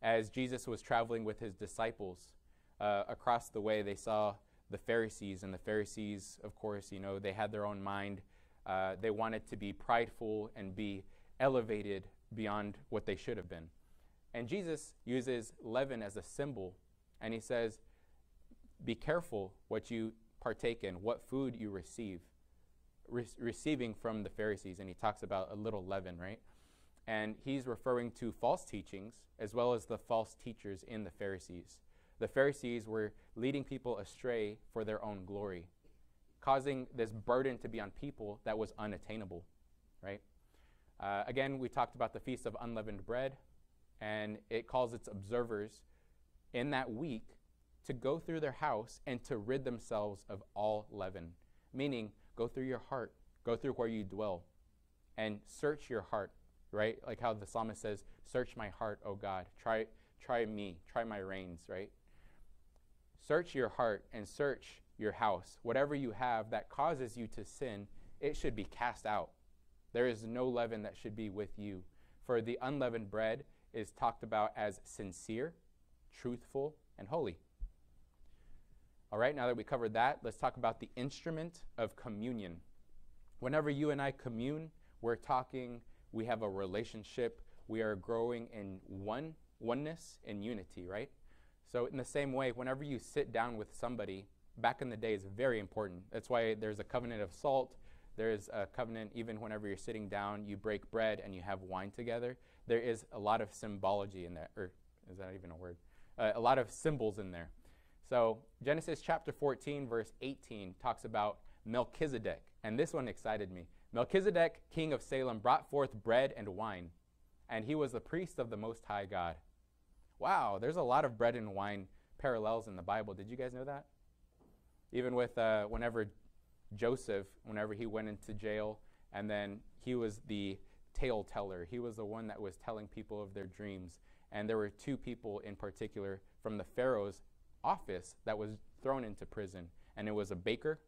as Jesus was traveling with his disciples, uh, across the way they saw the Pharisees. And the Pharisees, of course, you know, they had their own mind. Uh, they wanted to be prideful and be elevated beyond what they should have been. And Jesus uses leaven as a symbol. And he says, "Be careful what you partake in, what food you receive," Re receiving from the Pharisees. And he talks about a little leaven, right? And he's referring to false teachings as well as the false teachers in the Pharisees. The Pharisees were leading people astray for their own glory, causing this burden to be on people that was unattainable, right? Uh, again, we talked about the Feast of Unleavened Bread, and it calls its observers in that week to go through their house and to rid themselves of all leaven. Meaning, go through your heart, go through where you dwell, and search your heart, right? Like how the psalmist says, search my heart, O God, try, try me, try my reins, right? Search your heart and search your house. Whatever you have that causes you to sin, it should be cast out. There is no leaven that should be with you. For the unleavened bread is talked about as sincere, truthful, and holy. All right, now that we covered that, let's talk about the instrument of communion. Whenever you and I commune, we're talking, we have a relationship, we are growing in one, oneness and unity, right? So in the same way, whenever you sit down with somebody, back in the day is very important. That's why there's a covenant of salt. There is a covenant even whenever you're sitting down, you break bread and you have wine together. There is a lot of symbology in that, or is that even a word? Uh, a lot of symbols in there. So Genesis chapter fourteen, verse eighteen talks about Melchizedek. And this one excited me. Melchizedek, king of Salem, brought forth bread and wine, and he was the priest of the Most High God. Wow, there's a lot of bread and wine parallels in the Bible. Did you guys know that? Even with uh, whenever Joseph, whenever he went into jail, and then he was the tale teller. He was the one that was telling people of their dreams. And there were two people in particular from the Pharaoh's office that was thrown into prison. And it was a baker,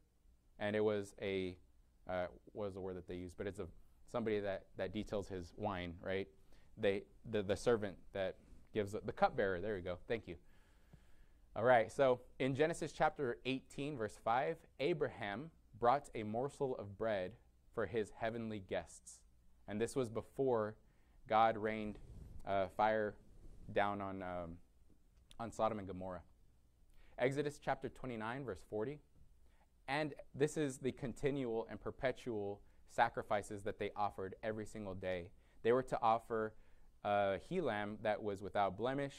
and it was a, uh, what was the word that they used? But it's a somebody that, that details his wine, right? They, the, the servant that gives, the, the cupbearer, there you go, thank you. All right, so in Genesis chapter eighteen, verse five, Abraham brought a morsel of bread for his heavenly guests. And this was before God rained uh, fire down on, um, on Sodom and Gomorrah. Exodus chapter twenty-nine, verse forty. And this is the continual and perpetual sacrifices that they offered every single day. They were to offer a he lamb that was without blemish,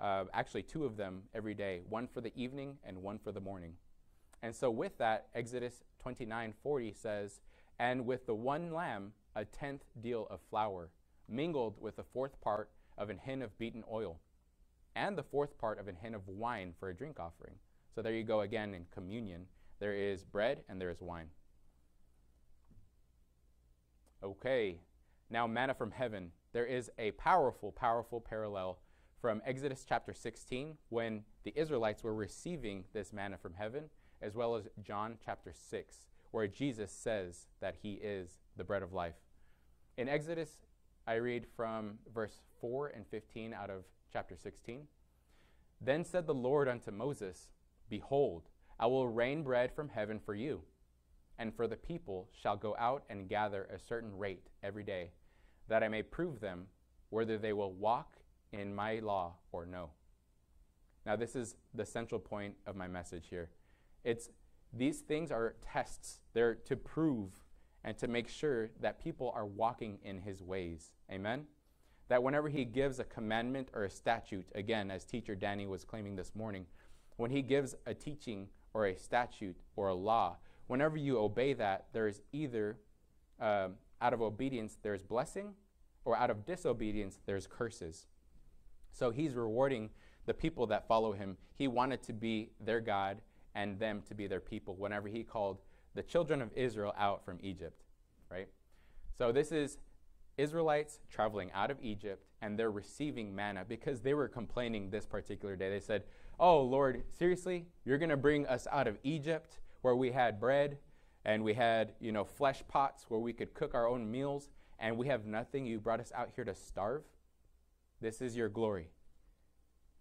Uh, actually two of them every day, one for the evening and one for the morning. And so with that, Exodus twenty-nine forty says, and with the one lamb, a tenth deal of flour, mingled with the fourth part of an hin of beaten oil, and the fourth part of an hin of wine for a drink offering. So there you go again in communion. There is bread and there is wine. Okay, now manna from heaven. There is a powerful, powerful parallel from Exodus chapter sixteen, when the Israelites were receiving this manna from heaven, as well as John chapter six, where Jesus says that he is the bread of life. In Exodus, I read from verse four and fifteen out of chapter sixteen. Then said the Lord unto Moses, behold, I will rain bread from heaven for you, and for the people shall go out and gather a certain rate every day, that I may prove them whether they will walk in my law or no. Now this is the central point of my message here. It's these things are tests. They're to prove and to make sure that people are walking in his ways. Amen? That whenever he gives a commandment or a statute, again, as teacher Danny was claiming this morning, when he gives a teaching or a statute or a law, whenever you obey that, there is either um, out of obedience there's blessing, or out of disobedience there's curses. So he's rewarding the people that follow him. He wanted to be their God and them to be their people whenever he called the children of Israel out from Egypt, right? So this is Israelites traveling out of Egypt, and they're receiving manna because they were complaining this particular day. They said, oh, Lord, seriously, you're going to bring us out of Egypt where we had bread and we had, you know, flesh pots where we could cook our own meals, and we have nothing. You brought us out here to starve. This is your glory.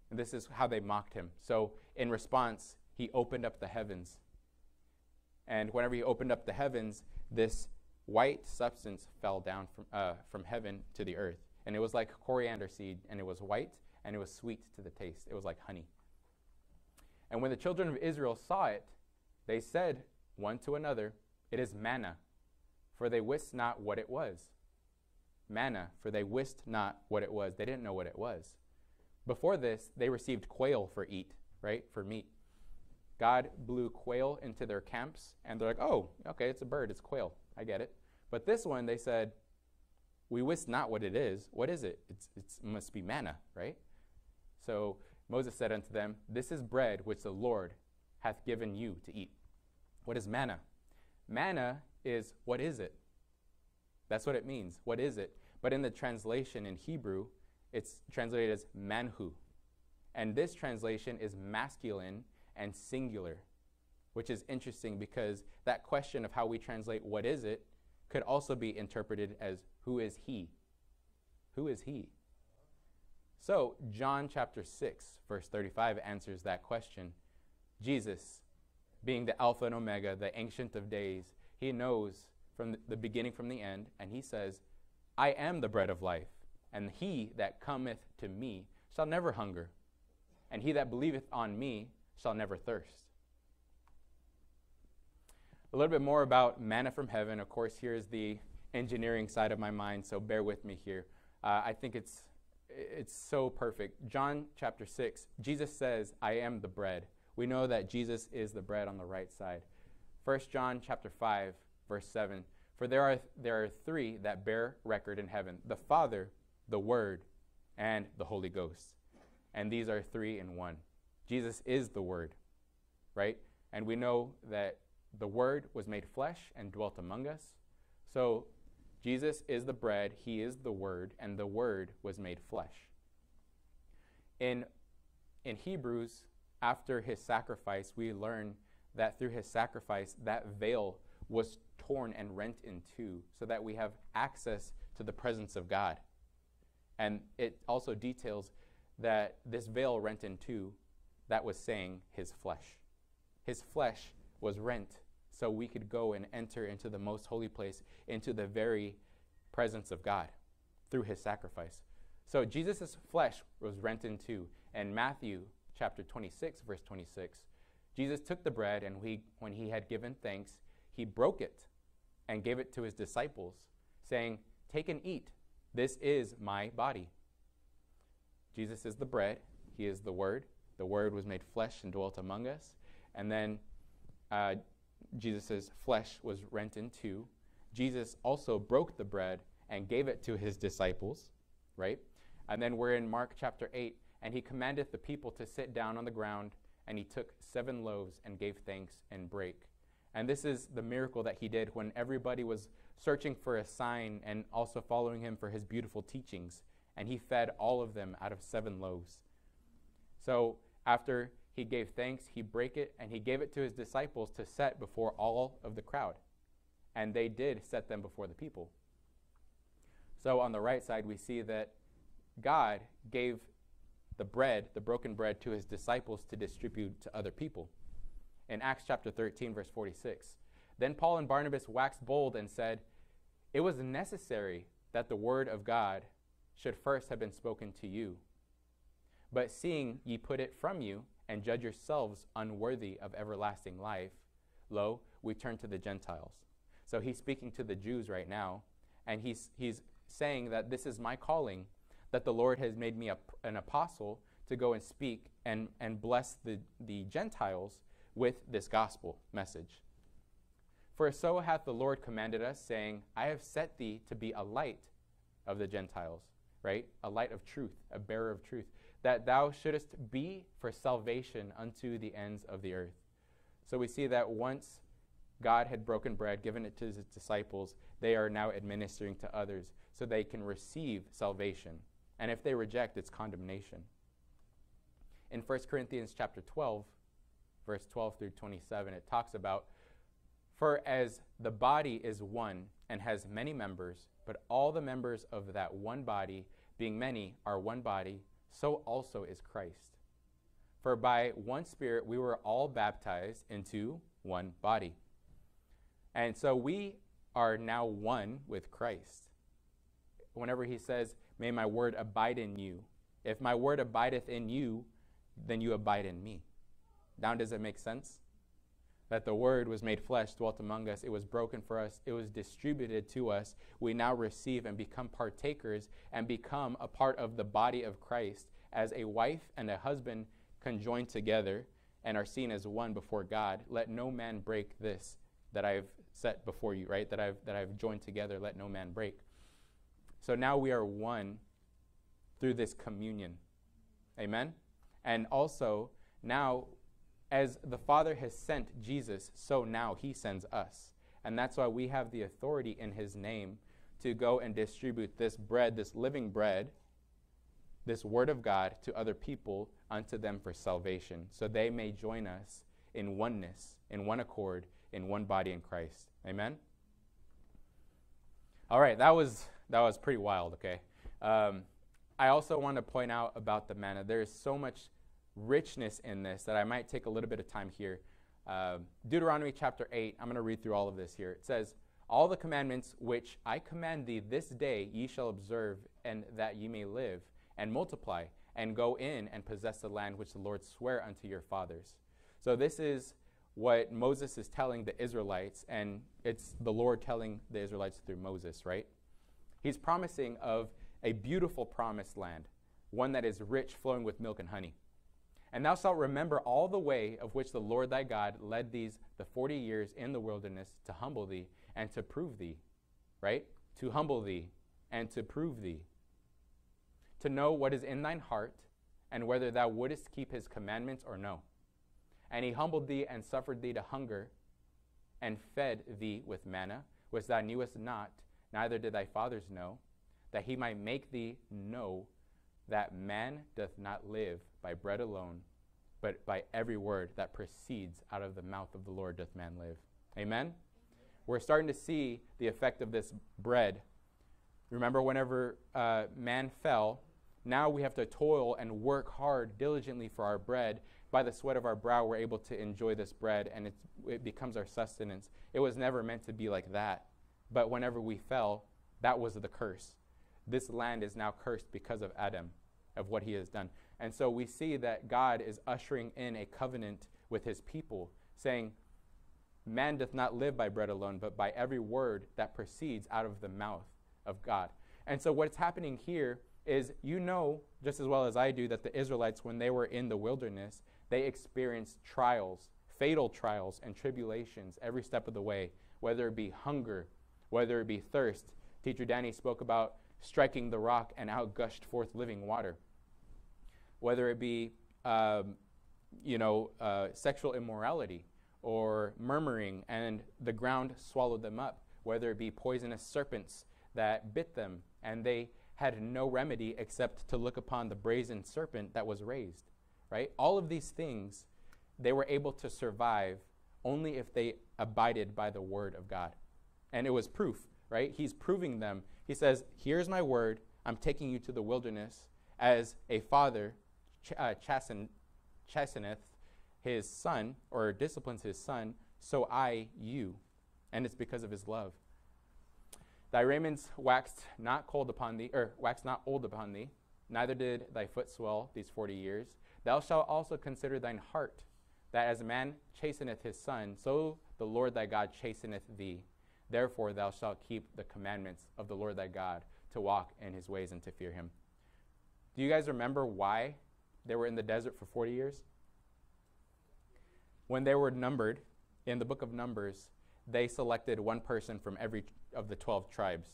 And this is how they mocked him. So in response, he opened up the heavens. And whenever he opened up the heavens, this white substance fell down from, uh, from heaven to the earth. And it was like coriander seed, and it was white, and it was sweet to the taste. It was like honey. And when the children of Israel saw it, they said one to another, it is manna, for they wist not what it was. Manna, for they wist not what it was. They didn't know what it was. Before this, they received quail for eat, right? For meat. God blew quail into their camps, and they're like, oh, okay, it's a bird, it's quail. I get it. But this one, they said, we wist not what it is. What is it? It's, it's, it must be manna, right? So Moses said unto them, This is bread which the Lord hath given you to eat. What is manna? Manna is, what is it? That's what it means. What is it? But in the translation in Hebrew, it's translated as manhu. And this translation is masculine and singular, which is interesting because that question of how we translate what is it could also be interpreted as who is he? Who is he? So John chapter six, verse thirty-five answers that question. Jesus, being the Alpha and Omega, the Ancient of Days, he knows from the beginning from the end, and he says, I am the bread of life, and he that cometh to me shall never hunger, and he that believeth on me shall never thirst. A little bit more about manna from heaven. Of course, here's the engineering side of my mind, so bear with me here. Uh, I think it's, it's so perfect. John chapter six, Jesus says, I am the bread. We know that Jesus is the bread on the right side. First John chapter five, verse seven, for there are, there are three that bear record in heaven, the Father, the Word, and the Holy Ghost. And these are three in one. Jesus is the Word, right? And we know that the Word was made flesh and dwelt among us. So Jesus is the bread, he is the Word, and the Word was made flesh. In, in Hebrews, after his sacrifice, we learn that through his sacrifice, that veil was torn and rent in two so that we have access to the presence of God. And it also details that this veil rent in two, that was saying his flesh. His flesh was rent so we could go and enter into the most holy place, into the very presence of God through his sacrifice. So Jesus' flesh was rent in two. And Matthew chapter twenty-six, verse twenty-six, Jesus took the bread, and we, when he had given thanks, he broke it and gave it to his disciples, saying, Take and eat. This is my body. Jesus is the bread. He is the Word. The Word was made flesh and dwelt among us. And then uh, Jesus' flesh was rent in two. Jesus also broke the bread and gave it to his disciples, right? And then we're in Mark chapter eight. And he commanded the people to sit down on the ground, and he took seven loaves and gave thanks and brake. And this is the miracle that he did when everybody was searching for a sign and also following him for his beautiful teachings. And he fed all of them out of seven loaves. So after he gave thanks, he brake it, and he gave it to his disciples to set before all of the crowd. And they did set them before the people. So on the right side, we see that God gave the bread, the broken bread, to his disciples to distribute to other people. In Acts chapter thirteen, verse forty-six, then Paul and Barnabas waxed bold and said, It was necessary that the word of God should first have been spoken to you. But seeing ye put it from you, and judge yourselves unworthy of everlasting life, lo, we turn to the Gentiles. So he's speaking to the Jews right now, and he's, he's saying that this is my calling, that the Lord has made me a, an apostle to go and speak and, and bless the, the Gentiles with this gospel message. For so hath the Lord commanded us, saying, I have set thee to be a light of the Gentiles, right? A light of truth, a bearer of truth, that thou shouldest be for salvation unto the ends of the earth. So we see that once God had broken bread, given it to his disciples, they are now administering to others so they can receive salvation. And if they reject, it's condemnation. In First Corinthians chapter twelve, verse twelve through twenty-seven, it talks about, For as the body is one and has many members, but all the members of that one body, being many, are one body, so also is Christ. For by one Spirit we were all baptized into one body. And so we are now one with Christ. Whenever he says, May my word abide in you. If my word abideth in you, then you abide in me. Now does it make sense? That the word was made flesh, dwelt among us. It was broken for us. It was distributed to us. We now receive and become partakers and become a part of the body of Christ as a wife and a husband conjoined together and are seen as one before God. Let no man break this that I've set before you, right? That I've, that I've joined together. Let no man break. So now we are one through this communion. Amen? And also, now, as the Father has sent Jesus, so now he sends us. And that's why we have the authority in his name to go and distribute this bread, this living bread, this word of God to other people, unto them for salvation, so they may join us in oneness, in one accord, in one body in Christ. Amen? All right, that was, that was pretty wild, okay? Um, I also want to point out about the manna. There is so much richness in this that I might take a little bit of time here. Uh, Deuteronomy chapter eight, I'm going to read through all of this here. It says, "All the commandments which I command thee this day ye shall observe, and that ye may live, and multiply, and go in and possess the land which the Lord sware unto your fathers." So this is what Moses is telling the Israelites, and it's the Lord telling the Israelites through Moses, right? He's promising of a beautiful promised land, one that is rich, flowing with milk and honey. "And thou shalt remember all the way of which the Lord thy God led these the forty years in the wilderness to humble thee and to prove thee," right? To humble thee and to prove thee, "to know what is in thine heart, and whether thou wouldest keep his commandments or no. And he humbled thee and suffered thee to hunger, and fed thee with manna, which thou knewest not, neither did thy fathers know, that he might make thee know that man doth not live by bread alone, but by every word that proceeds out of the mouth of the Lord doth man live." Amen? We're starting to see the effect of this bread. Remember, whenever uh, man fell, now we have to toil and work hard diligently for our bread. By the sweat of our brow, we're able to enjoy this bread, and it's, it becomes our sustenance. It was never meant to be like that. But whenever we fell, that was the curse. This land is now cursed because of Adam, of what he has done. And so we see that God is ushering in a covenant with his people, saying, "Man doth not live by bread alone, but by every word that proceeds out of the mouth of God." And so what's happening here is, you know just as well as I do that the Israelites, when they were in the wilderness, they experienced trials, fatal trials and tribulations every step of the way, whether it be hunger, whether it be thirst. Teacher Danny spoke about striking the rock and out gushed forth living water. Whether it be, um, you know, uh, sexual immorality or murmuring and the ground swallowed them up. Whether it be poisonous serpents that bit them and they had no remedy except to look upon the brazen serpent that was raised, right? All of these things, they were able to survive only if they abided by the word of God. And it was proof, right? He's proving them. He says, "Here's my word. I'm taking you to the wilderness as a father ch uh, chasten chasteneth his son, or disciplines his son, so I you." And it's because of his love. "Thy raiments waxed not cold upon thee, or waxed not old upon thee, neither did thy foot swell these forty years. Thou shalt also consider thine heart, that as man chasteneth his son, so the Lord thy God chasteneth thee. Therefore thou shalt keep the commandments of the Lord thy God, to walk in his ways and to fear him." Do you guys remember why they were in the desert for forty years? When they were numbered in the book of Numbers, they selected one person from every of the twelve tribes.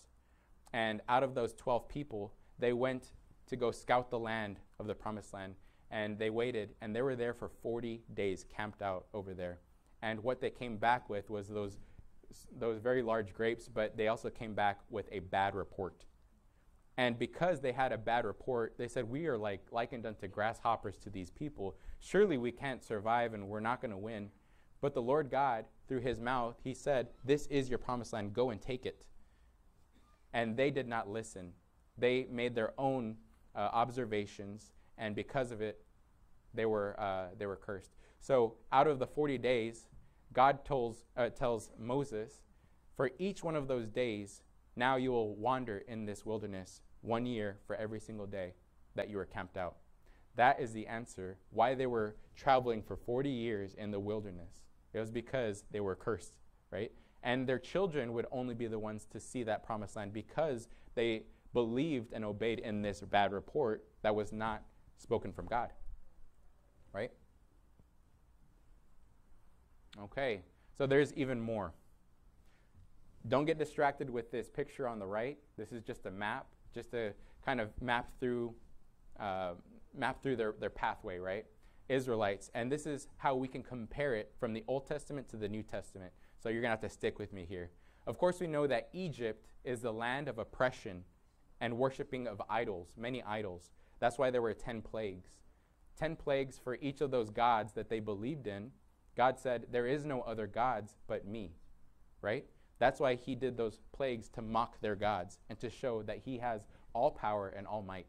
And out of those twelve people, they went to go scout the land of the promised land. And they waited, and they were there for forty days, camped out over there. And what they came back with was those those very large grapes, but they also came back with a bad report. And because they had a bad report, they said, "We are like likened unto grasshoppers to these people. Surely we can't survive, and we're not going to win." But the Lord God, through his mouth, he said, "This is your promised land. Go and take it." And they did not listen. They made their own uh, observations, and because of it, they were, uh, they were cursed. So out of the forty days, God tells, uh, tells Moses, "For each one of those days, now you will wander in this wilderness one year for every single day that you were camped out." That is the answer why they were traveling for forty years in the wilderness. It was because they were cursed, right? And their children would only be the ones to see that promised land because they believed and obeyed in this bad report that was not spoken from God, right? Okay, so there's even more. Don't get distracted with this picture on the right. This is just a map, just a kind of map through uh, map through their, their pathway, right? Israelites. And this is how we can compare it from the Old Testament to the New Testament. So you're going to have to stick with me here. Of course, we know that Egypt is the land of oppression and worshiping of idols, many idols. That's why there were ten plagues. Ten plagues for each of those gods that they believed in. God said, there is no other gods but me, right? That's why he did those plagues, to mock their gods and to show that he has all power and all might.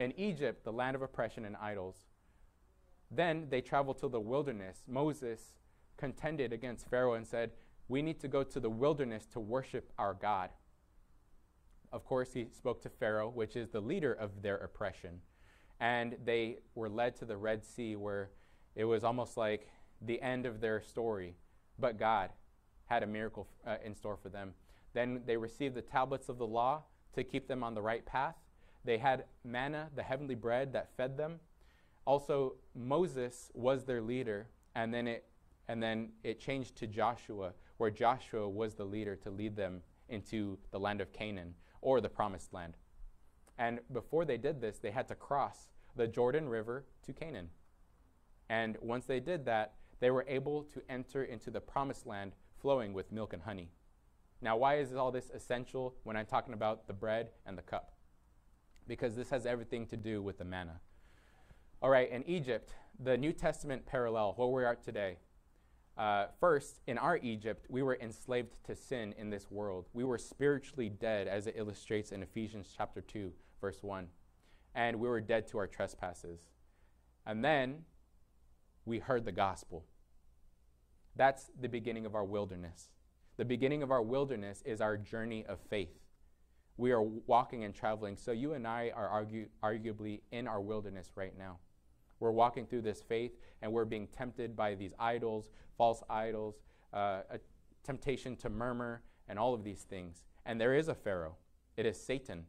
In Egypt, the land of oppression and idols, then they traveled to the wilderness. Moses contended against Pharaoh and said, we need to go to the wilderness to worship our God. Of course, he spoke to Pharaoh, which is the leader of their oppression. And they were led to the Red Sea, where it was almost like the end of their story. But God had a miracle uh, in store for them. Then they received the tablets of the law to keep them on the right path. They had manna, the heavenly bread that fed them. Also, Moses was their leader, and then it, and then it changed to Joshua, where Joshua was the leader to lead them into the land of Canaan, or the promised land. And before they did this, they had to cross the Jordan River to Canaan. And once they did that, they were able to enter into the promised land flowing with milk and honey. Now, why is all this essential when I'm talking about the bread and the cup? Because this has everything to do with the manna. All right, in Egypt, the New Testament parallel, where we are today. Uh, first, in our Egypt, we were enslaved to sin in this world. We were spiritually dead, as it illustrates in Ephesians chapter two, verse one. And we were dead to our trespasses. And then we heard the gospel. That's the beginning of our wilderness. The beginning of our wilderness is our journey of faith. We are walking and traveling. So you and I are argu- arguably in our wilderness right now. We're walking through this faith, and we're being tempted by these idols, false idols, uh, a temptation to murmur, and all of these things. And there is a Pharaoh. It is Satan.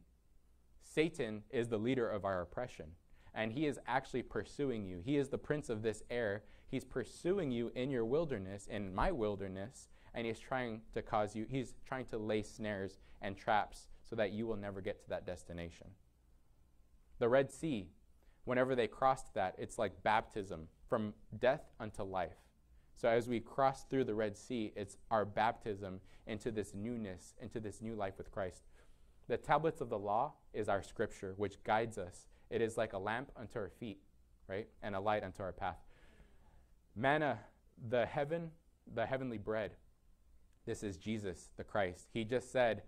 Satan is the leader of our oppression, and he is actually pursuing you. He is the prince of this air. He's pursuing you in your wilderness, in my wilderness, and he's trying to cause you, he's trying to lay snares and traps so that you will never get to that destination. The Red Sea, whenever they crossed that, it's like baptism, from death unto life. So as we cross through the Red Sea, it's our baptism into this newness, into this new life with Christ. The tablets of the law is our scripture, which guides us. It is like a lamp unto our feet, right? And a light unto our path. Manna, the heaven, the heavenly bread. This is Jesus, the Christ. He just said,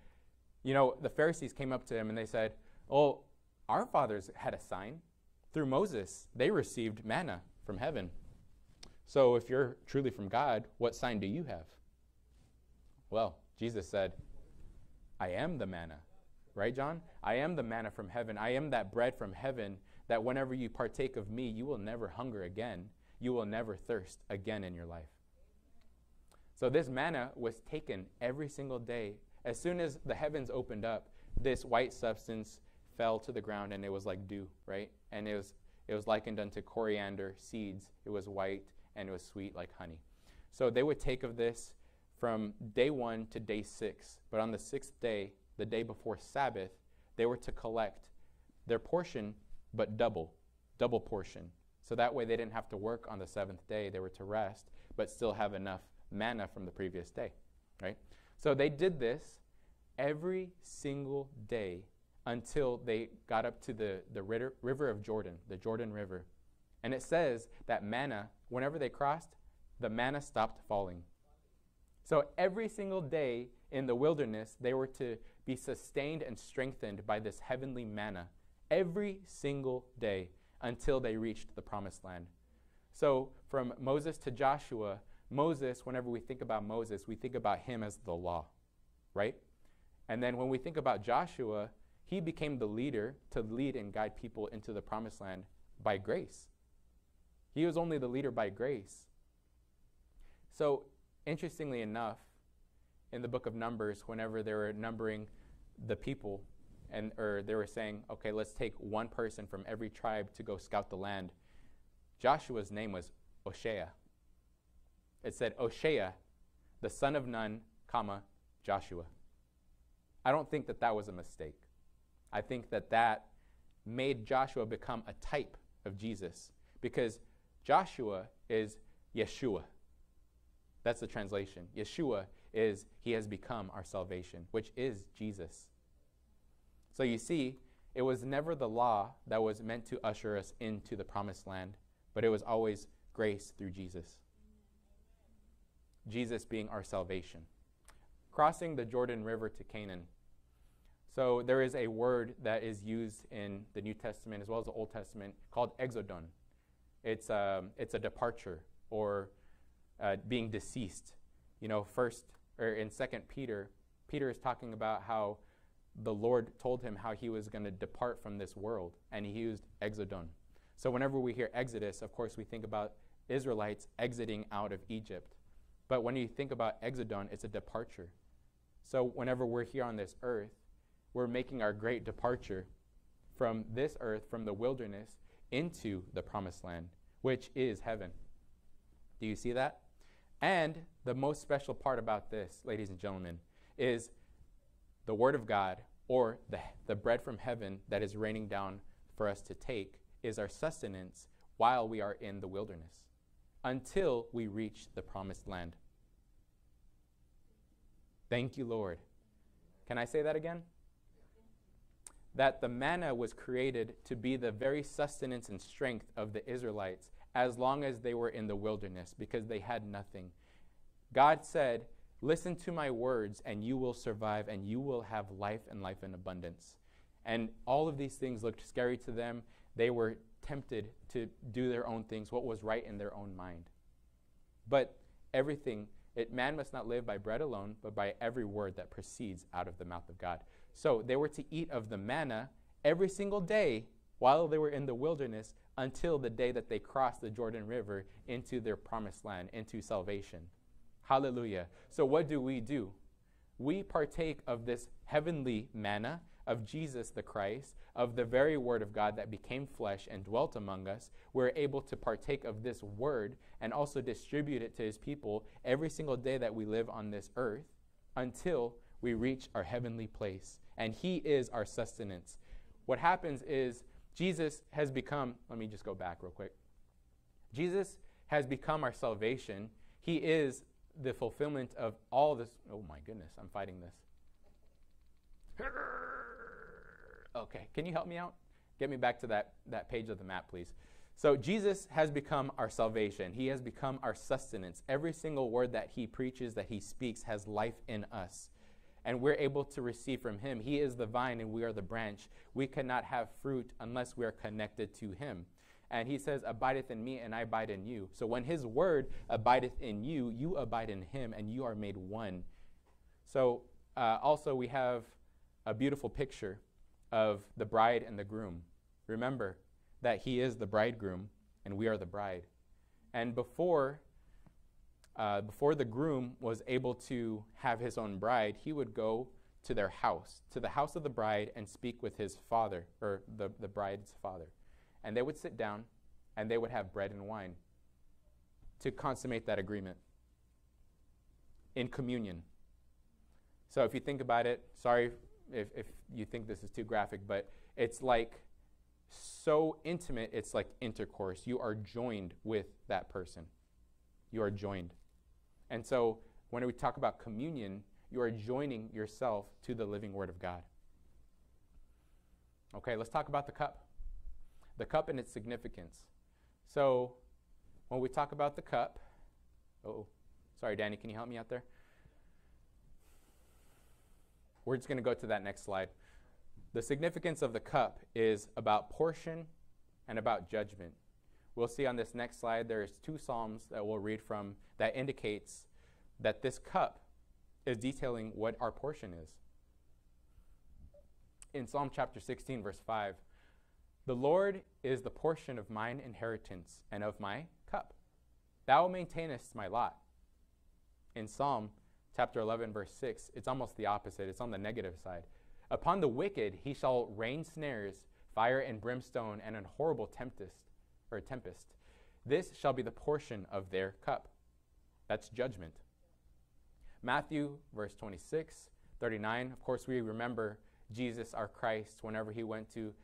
you know, the Pharisees came up to him and they said, oh, our fathers had a sign. Through Moses, they received manna from heaven. So if you're truly from God, what sign do you have? Well, Jesus said, I am the manna. Right, John? I am the manna from heaven. I am that bread from heaven that whenever you partake of me, you will never hunger again. You will never thirst again in your life. So this manna was taken every single day. As soon as the heavens opened up, this white substance fell to the ground, and it was like dew, right? And it was it was likened unto coriander seeds. It was white, and it was sweet like honey. So they would take of this from day one to day six. But on the sixth day, the day before Sabbath, they were to collect their portion, but double, double portion. So that way they didn't have to work on the seventh day. They were to rest, but still have enough manna from the previous day, right? So they did this every single day, until they got up to the, the river of Jordan, the Jordan River. And it says that manna, whenever they crossed, the manna stopped falling. So every single day in the wilderness, they were to be sustained and strengthened by this heavenly manna every single day until they reached the promised land. So from Moses to Joshua, Moses, whenever we think about Moses, we think about him as the law, right? And then when we think about Joshua, he became the leader to lead and guide people into the promised land by grace. He was only the leader by grace. So, interestingly enough, in the book of Numbers, whenever they were numbering the people, and or they were saying, okay, let's take one person from every tribe to go scout the land, Joshua's name was Oshea. It said, Oshea, the son of Nun, comma, Joshua. I don't think that that was a mistake. I think that that made Joshua become a type of Jesus, because Joshua is Yeshua. That's the translation. Yeshua is he has become our salvation, which is Jesus. So you see, it was never the law that was meant to usher us into the promised land, but it was always grace through Jesus. Jesus being our salvation. Crossing the Jordan River to Canaan. So there is a word that is used in the New Testament as well as the Old Testament called exodon. It's um, it's a departure, or uh, being deceased. You know, first or in Second Peter, Peter is talking about how the Lord told him how he was going to depart from this world, and he used exodon. So whenever we hear Exodus, of course, we think about Israelites exiting out of Egypt. But when you think about exodon, it's a departure. So whenever we're here on this earth, we're making our great departure from this earth, from the wilderness, into the promised land, which is heaven. Do you see that? And the most special part about this, ladies and gentlemen, is the Word of God, or the, the bread from heaven that is raining down for us to take, is our sustenance while we are in the wilderness, until we reach the promised land. Thank you, Lord. Can I say that again? That the manna was created to be the very sustenance and strength of the Israelites as long as they were in the wilderness, because they had nothing. God said, listen to my words and you will survive, and you will have life and life in abundance. And all of these things looked scary to them. They were tempted to do their own things, what was right in their own mind. But everything, it, man must not live by bread alone, but by every word that proceeds out of the mouth of God. So they were to eat of the manna every single day while they were in the wilderness, until the day that they crossed the Jordan River into their promised land, into salvation. Hallelujah. So what do we do? We partake of this heavenly manna, of Jesus the Christ, of the very Word of God that became flesh and dwelt among us. We're able to partake of this Word and also distribute it to His people every single day that we live on this earth, until we reach our heavenly place, and He is our sustenance. What happens is Jesus has become, let me just go back real quick. Jesus has become our salvation. He is the fulfillment of all this. Oh my goodness, I'm fighting this. Okay, can you help me out? Get me back to that, that page of the map, please. So Jesus has become our salvation. He has become our sustenance. Every single word that He preaches, that He speaks, has life in us. And we're able to receive from Him. He is the vine and we are the branch. We cannot have fruit unless we are connected to Him. And He says, abideth in me and I abide in you. So when His word abideth in you, you abide in Him and you are made one. So uh, also we have a beautiful picture of the bride and the groom. Remember that He is the bridegroom and we are the bride. And before Uh, before the groom was able to have his own bride, he would go to their house, to the house of the bride, and speak with his father, or the, the bride's father. And they would sit down, and they would have bread and wine to consummate that agreement in communion. So if you think about it, sorry if, if you think this is too graphic, but it's like so intimate, it's like intercourse. You are joined with that person. You are joined. And so when we talk about communion, you are joining yourself to the living Word of God. Okay, let's talk about the cup. The cup and its significance. So when we talk about the cup, oh, sorry, Danny, can you help me out there? We're just going to go to that next slide. The significance of the cup is about portion and about judgment. We'll see on this next slide there's two psalms that we'll read from that indicates that this cup is detailing what our portion is. In Psalm chapter sixteen, verse five, the Lord is the portion of mine inheritance and of my cup. Thou maintainest my lot. In Psalm chapter eleven, verse six, it's almost the opposite. It's on the negative side. Upon the wicked He shall rain snares, fire and brimstone, and an horrible tempest. or tempest. This shall be the portion of their cup. That's judgment. Matthew, verse twenty-six, thirty-nine. Of course, we remember Jesus, our Christ, whenever He went to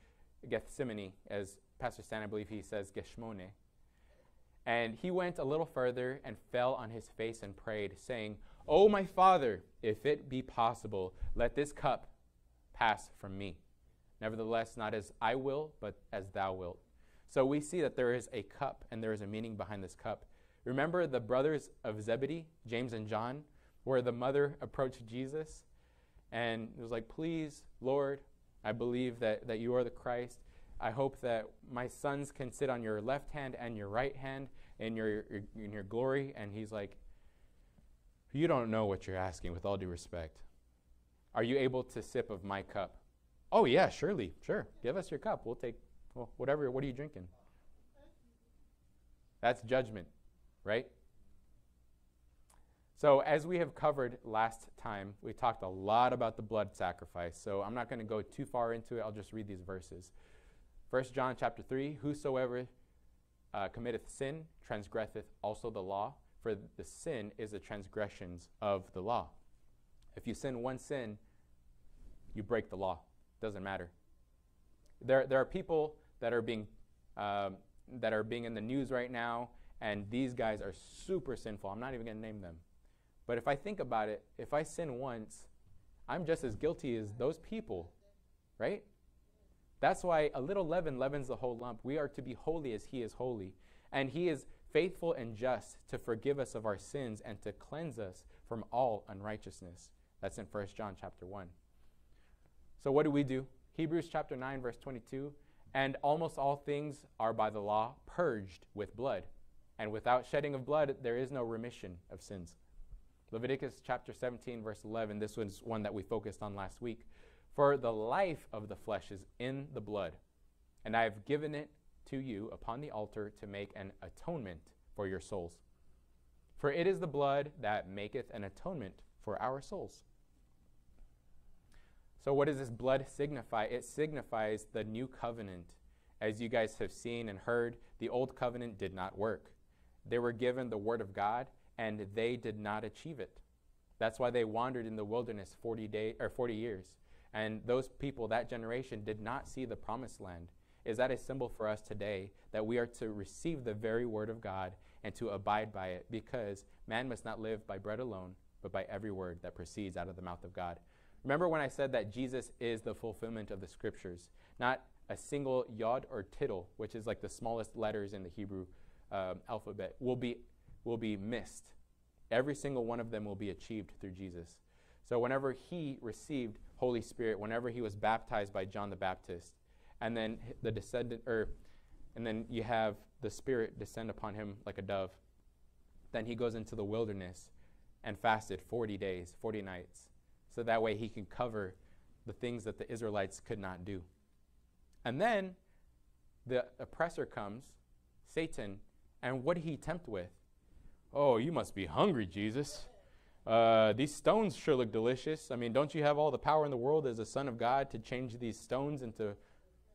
Gethsemane, as Pastor Stan, I believe he says Geshmone. And he went a little further and fell on his face and prayed, saying, "O my Father, if it be possible, let this cup pass from me. Nevertheless, not as I will, but as thou wilt." So we see that there is a cup and there is a meaning behind this cup. Remember the brothers of Zebedee, James and John, where the mother approached Jesus and it was like, "Please, Lord, I believe that, that you are the Christ. I hope that my sons can sit on your left hand and your right hand in your, your, in your glory." And he's like, "You don't know what you're asking, with all due respect. Are you able to sip of my cup?" "Oh, yeah, surely, sure. Give us your cup. We'll take well, whatever. What are you drinking?" That's judgment, right? So as we have covered last time, we talked a lot about the blood sacrifice. So I'm not going to go too far into it. I'll just read these verses. First John chapter three, "Whosoever uh, committeth sin transgresseth also the law, for the sin is the transgressions of the law." If you sin one sin, you break the law. Doesn't matter. There, there are people that are being um, that are being in the news right now, and these guys are super sinful. I'm not even going to name them. But if I think about it, if I sin once, I'm just as guilty as those people, right? That's why a little leaven leavens the whole lump. We are to be holy as he is holy. And he is faithful and just to forgive us of our sins and to cleanse us from all unrighteousness. That's in First John chapter one. So what do we do? Hebrews chapter nine, verse twenty-two, "And almost all things are by the law purged with blood. And without shedding of blood, there is no remission of sins." Leviticus chapter seventeen, verse eleven. This was one that we focused on last week. "For the life of the flesh is in the blood, and I have given it to you upon the altar to make an atonement for your souls. For it is the blood that maketh an atonement for our souls." So what does this blood signify? It signifies the new covenant. As you guys have seen and heard, the old covenant did not work. They were given the word of God, and they did not achieve it. That's why they wandered in the wilderness forty days or forty years. And those people, that generation, did not see the promised land. Is that a symbol for us today that we are to receive the very word of God and to abide by it? Because man must not live by bread alone, but by every word that proceeds out of the mouth of God. Remember when I said that Jesus is the fulfillment of the scriptures, not a single yod or tittle, which is like the smallest letters in the Hebrew um, alphabet, will be, will be missed. Every single one of them will be achieved through Jesus. So whenever he received Holy Spirit, whenever he was baptized by John the Baptist, and then the descendant, or, and then you have the Spirit descend upon him like a dove. Then he goes into the wilderness and fasted forty days, forty nights, so that way he can cover the things that the Israelites could not do. And then the oppressor comes, Satan, and what did he tempt with? "Oh, you must be hungry, Jesus. Uh, these stones sure look delicious. I mean, don't you have all the power in the world as a son of God to change these stones into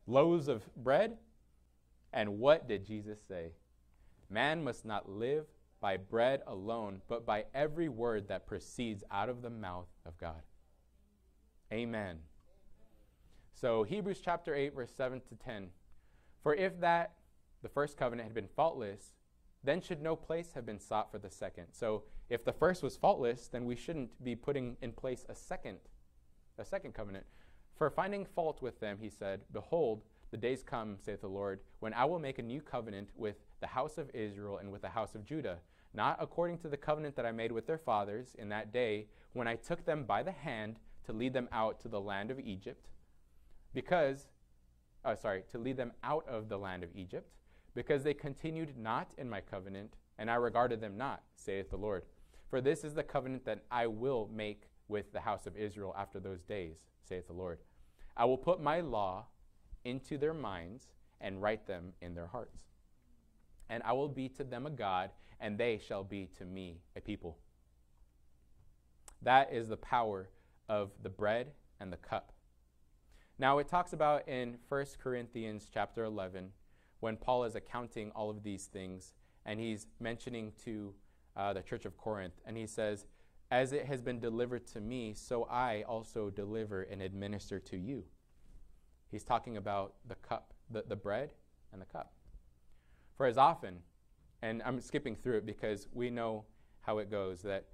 loaves of bread?" And what did Jesus say? "Man must not live by bread alone, but by every word that proceeds out of the mouth of God." Amen. So Hebrews chapter eight, verse seven to ten. "For if that, the first covenant, had been faultless, then should no place have been sought for the second." So if the first was faultless, then we shouldn't be putting in place a second, a second covenant. "For finding fault with them, he said, Behold, the days come, saith the Lord, when I will make a new covenant with the house of Israel and with the house of Judah, not according to the covenant that I made with their fathers in that day, when I took them by the hand to lead them out to the land of Egypt, because, uh, sorry, to lead them out of the land of Egypt, because they continued not in my covenant, and I regarded them not, saith the Lord. For this is the covenant that I will make with the house of Israel after those days, saith the Lord. I will put my law into their minds and write them in their hearts. And I will be to them a God, and they shall be to me a people." That is the power of the bread and the cup. Now it talks about in First Corinthians chapter eleven, when Paul is accounting all of these things, and he's mentioning to uh, the church of Corinth, and he says, "As it has been delivered to me, so I also deliver and administer to you." he's talking about the cup, the, the bread and the cup. For as often, and I'm skipping through it because we know how it goes, that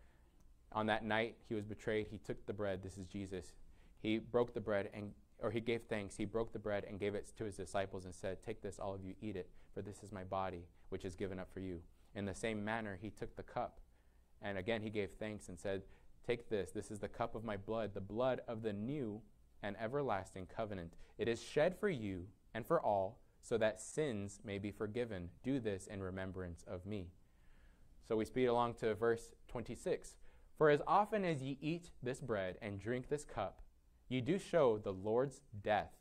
on that night he was betrayed, he took the bread, this is Jesus, he broke the bread, and or he gave thanks, he broke the bread and gave it to his disciples and said, "Take this, all of you, eat it, for this is my body, which is given up for you." In the same manner, he took the cup, and again he gave thanks and said, "Take this, this is the cup of my blood, the blood of the new and everlasting covenant. It is shed for you and for all, so that sins may be forgiven. Do this in remembrance of me." So we speed along to verse twenty-six. "For as often as ye eat this bread and drink this cup, ye do show the Lord's death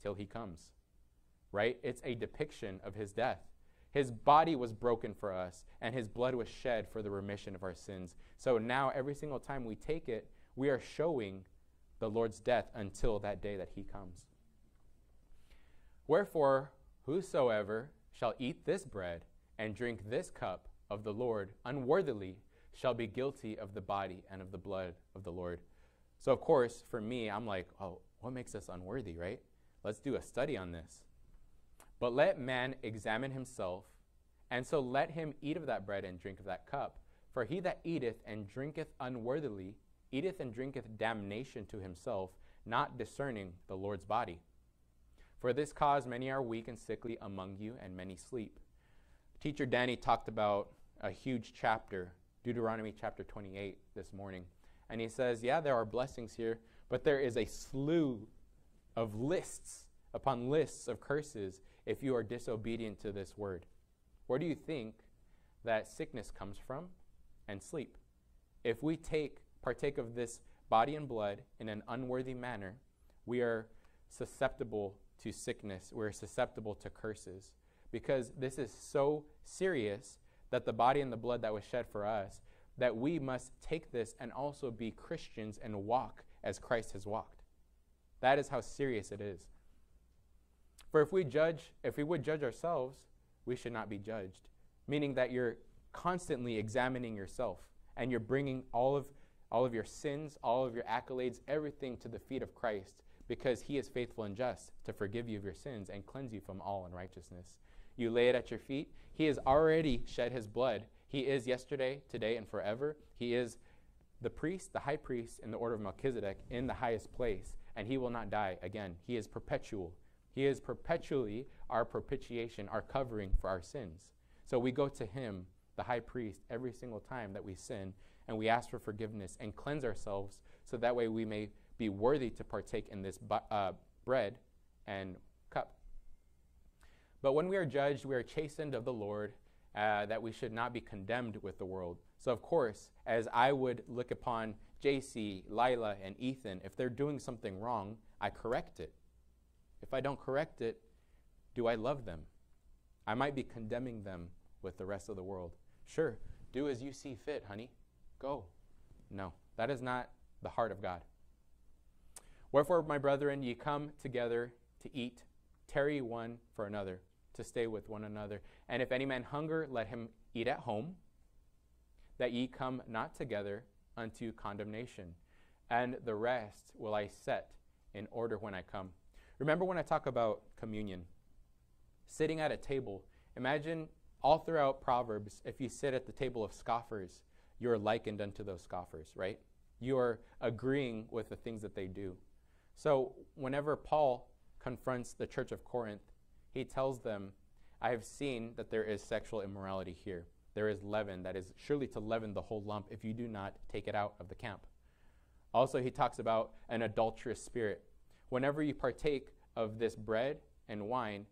till he comes." Right? It's a depiction of his death. His body was broken for us, and his blood was shed for the remission of our sins. So now every single time we take it, we are showing the Lord's death until that day that he comes. "Wherefore, whosoever shall eat this bread and drink this cup of the Lord unworthily shall be guilty of the body and of the blood of the Lord." So of course, for me, I'm like, oh, what makes us unworthy, right? Let's do a study on this. "But let man examine himself, and so let him eat of that bread and drink of that cup. For he that eateth and drinketh unworthily, eateth and drinketh damnation to himself, not discerning the Lord's body. For this cause many are weak and sickly among you, and many sleep." Teacher Danny talked about a huge chapter, Deuteronomy chapter twenty-eight, this morning. And he says, yeah, there are blessings here, but there is a slew of lists upon lists of curses if you are disobedient to this word. Where do you think that sickness comes from? And sleep. If we take, partake of this body and blood in an unworthy manner, we are susceptible to sickness. We're susceptible to curses, because this is so serious that the body and the blood that was shed for us, that we must take this and also be Christians and walk as Christ has walked. That is how serious it is. For if we judge, if we would judge ourselves, we should not be judged, meaning that you're constantly examining yourself and you're bringing all of, all of your sins, all of your accolades, everything to the feet of Christ, because he is faithful and just to forgive you of your sins and cleanse you from all unrighteousness. You lay it at your feet. He has already shed his blood. He is yesterday, today, and forever. He is the priest, the high priest, in the order of Melchizedek, in the highest place, and he will not die again. He is perpetual. He is perpetually our propitiation, our covering for our sins. So we go to him, the high priest, every single time that we sin, and we ask for forgiveness and cleanse ourselves, so that way we may be worthy to partake in this bu- uh, bread and cup. "But when we are judged, we are chastened of the Lord, Uh, that we should not be condemned with the world." So of course, as I would look upon J C, Lila, and Ethan, if they're doing something wrong, I correct it. If I don't correct it, do I love them? I might be condemning them with the rest of the world. Sure, do as you see fit, honey. Go. No, that is not the heart of God. "Wherefore, my brethren, ye come together to eat, tarry one for another, to stay with one another. And if any man hunger, let him eat at home, that ye come not together unto condemnation. And the rest will I set in order when I come." Remember when I talk about communion, sitting at a table. Imagine all throughout Proverbs, if you sit at the table of scoffers, you're likened unto those scoffers, right? You are agreeing with the things that they do. So whenever Paul confronts the church of Corinth, he tells them, I have seen that there is sexual immorality here. There is leaven that is surely to leaven the whole lump if you do not take it out of the camp. Also, he talks about an adulterous spirit. Whenever you partake of this bread and wine,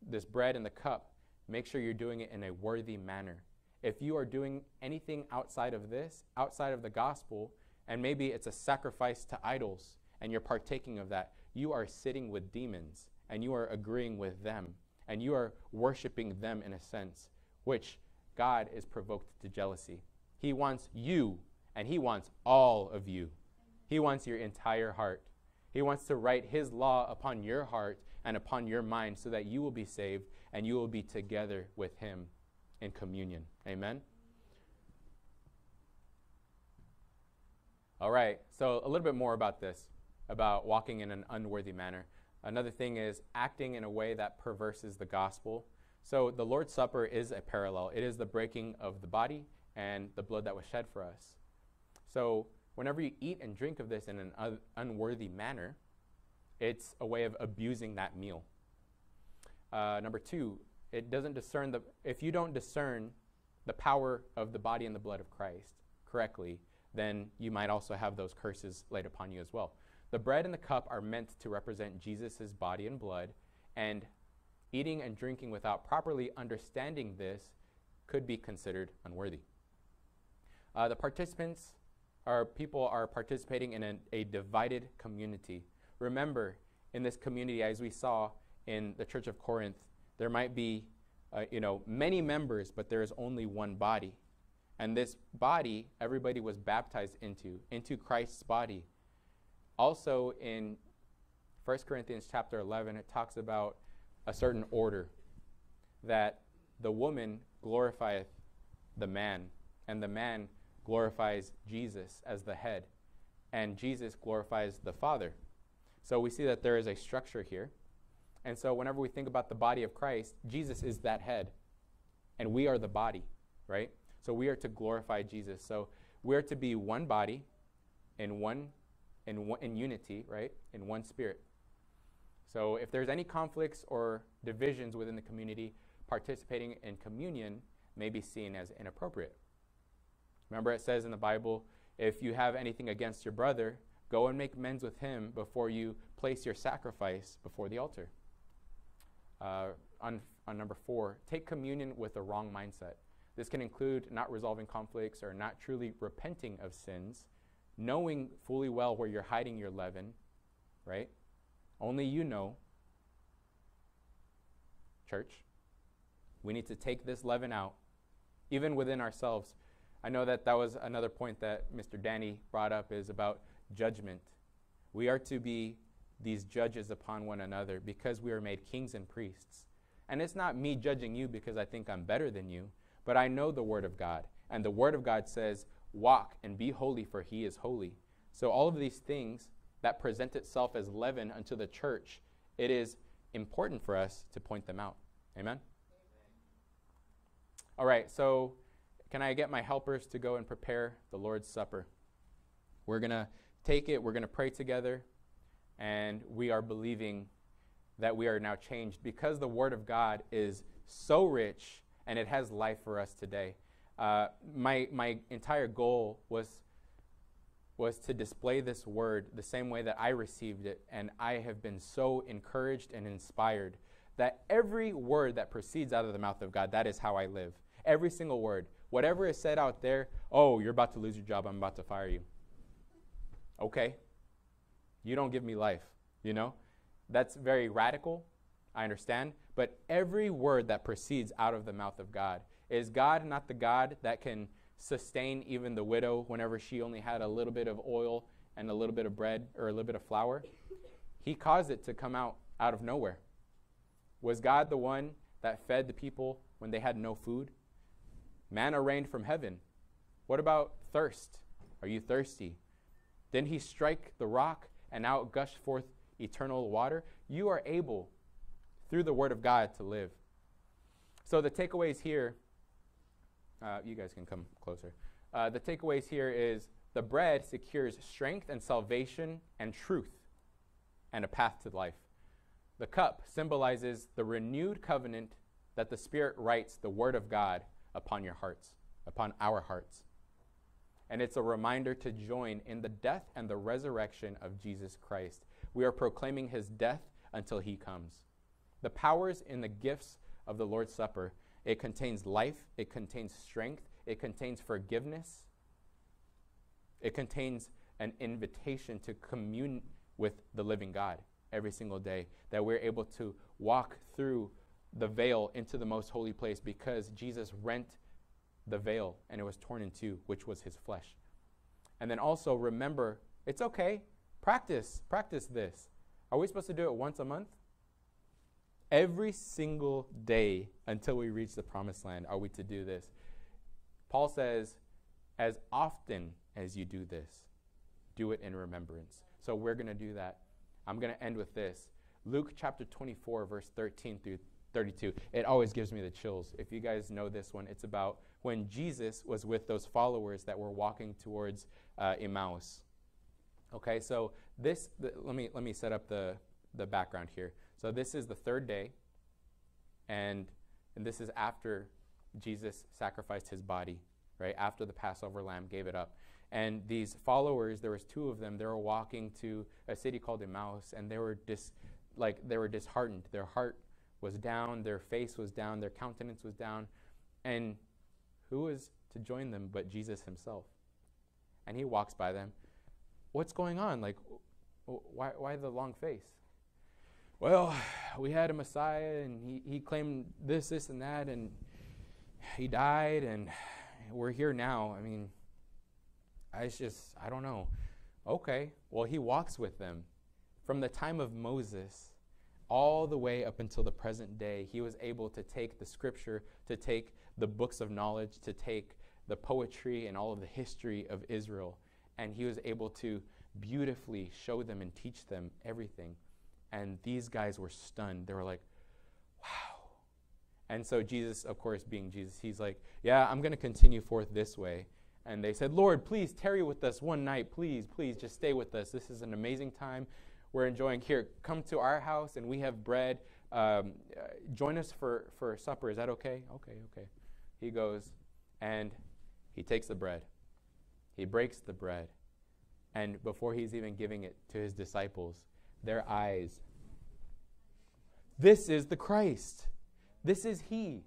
this bread and the cup, make sure you're doing it in a worthy manner. If you are doing anything outside of this, outside of the gospel, and maybe it's a sacrifice to idols, and you're partaking of that, you are sitting with demons, and you are agreeing with them, and you are worshiping them in a sense, which God is provoked to jealousy. He wants you, and he wants all of you. He wants your entire heart. He wants to write his law upon your heart and upon your mind, so that you will be saved and you will be together with him in communion. Amen? All right, so a little bit more about this. about walking in an unworthy manner. Another thing is acting in a way that perverses the gospel. So the Lord's Supper is a parallel. It is the breaking of the body and the blood that was shed for us. So whenever you eat and drink of this in an un- unworthy manner, it's a way of abusing that meal. Uh, number two, it doesn't discern the, if you don't discern the power of the body and the blood of Christ correctly, then you might also have those curses laid upon you as well. The bread and the cup are meant to represent Jesus' body and blood, and eating and drinking without properly understanding this could be considered unworthy. Uh, the participants, or people, are participating in a, a divided community. Remember, in this community, as we saw in the Church of Corinth, there might be uh, you know, many members, but there is only one body. And this body, everybody was baptized into, into Christ's body. Also in First Corinthians chapter eleven, it talks about a certain order, that the woman glorifieth the man, and the man glorifies Jesus as the head, and Jesus glorifies the Father. So we see that there is a structure here. And so whenever we think about the body of Christ, Jesus is that head, and we are the body, right? So we are to glorify Jesus. So we are to be one body in one, in one, in unity, right? In one spirit. So if there's any conflicts or divisions within the community, participating in communion may be seen as inappropriate. Remember, it says in the Bible, if you have anything against your brother, go and make amends with him before you place your sacrifice before the altar. Uh, on, on number four, take communion with a wrong mindset. This can include not resolving conflicts or not truly repenting of sins, knowing fully well where you're hiding your leaven, right? Only you know, church. We need to take this leaven out, even within ourselves. I know that that was another point that Mister Danny brought up, is about judgment. We are to be these judges upon one another because we are made kings and priests. And it's not me judging you because I think I'm better than you, but I know the Word of God. And the Word of God says, walk and be holy, for He is holy. So all of these things that present itself as leaven unto the church, it is important for us to point them out. Amen? Amen. All right, so can I get my helpers to go and prepare the Lord's Supper? We're going to take it, we're going to pray together, and we are believing that we are now changed because the Word of God is so rich and it has life for us today. Uh, my my entire goal was, was to display this Word the same way that I received it, and I have been so encouraged and inspired that every word that proceeds out of the mouth of God, that is how I live. Every single word. Whatever is said out there, oh, you're about to lose your job, I'm about to fire you. Okay, you don't give me life, you know? That's very radical, I understand, but every word that proceeds out of the mouth of God, is God not the God that can sustain even the widow whenever she only had a little bit of oil and a little bit of bread or a little bit of flour? He caused it to come out out of nowhere. Was God the one that fed the people when they had no food? Manna rained from heaven. What about thirst? Are you thirsty? Didn't He strike the rock and now it gushed forth eternal water? You are able, through the Word of God, to live. So the takeaways here, uh, you guys can come closer. Uh, the takeaways here is the bread secures strength and salvation and truth and a path to life. The cup symbolizes the renewed covenant that the Spirit writes the Word of God upon your hearts, upon our hearts. And it's a reminder to join in the death and the resurrection of Jesus Christ. We are proclaiming His death until He comes. The powers in the gifts of the Lord's Supper, it contains life, it contains strength, it contains forgiveness, it contains an invitation to commune with the living God every single day, that we're able to walk through the veil into the most holy place because Jesus rent the veil and it was torn in two, which was His flesh. And then also remember, it's okay, practice, practice this. Are we supposed to do it once a month? Every single day until we reach the promised land are we to do this. Paul says, as often as you do this, do it in remembrance. So we're going to do that. I'm going to end with this. Luke chapter twenty-four, verse thirteen through thirty-two. It always gives me the chills. If you guys know this one, it's about when Jesus was with those followers that were walking towards uh, Emmaus. Okay, so this, th let me let me set up the, the background here. So this is the third day, and, and this is after Jesus sacrificed his body, right? After the Passover lamb gave it up. And these followers, there was two of them, they were walking to a city called Emmaus, and they were dis, like they were disheartened. Their heart was down, their face was down, their countenance was down. And who was to join them but Jesus himself? And he walks by them. What's going on? Like, why, why the long face? Well, we had a Messiah, and he, he claimed this, this, and that, and he died, and we're here now. I mean, I just, I don't know. Okay, well, he walks with them. From the time of Moses all the way up until the present day, he was able to take the scripture, to take the books of knowledge, to take the poetry and all of the history of Israel, and he was able to beautifully show them and teach them everything. And these guys were stunned. They were like, wow. And so Jesus, of course, being Jesus, he's like, yeah, I'm going to continue forth this way. And they said, Lord, please tarry with us one night. Please, please just stay with us. This is an amazing time we're enjoying here. Come to our house, and we have bread. Um, uh, join us for, for supper. Is that okay? Okay, okay. He goes, and he takes the bread. He breaks the bread. And before he's even giving it to his disciples, their eyes. This is the Christ. This is he.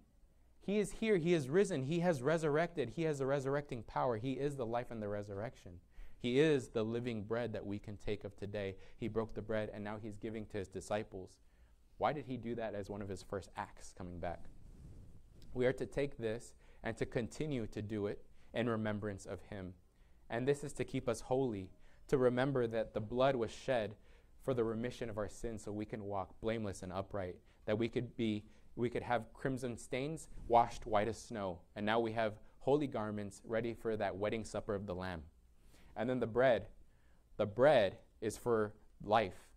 He is here. He is risen. He has resurrected. He has the resurrecting power. He is the life and the resurrection. He is the living bread that we can take of today. He broke the bread, and now he's giving to his disciples. Why did he do that as one of his first acts coming back? We are to take this and to continue to do it in remembrance of him. And this is to keep us holy, to remember that the blood was shed for the remission of our sins, so we can walk blameless and upright, that we could be, we could have crimson stains washed white as snow. And now we have holy garments ready for that wedding supper of the Lamb. And then the bread, the bread is for life,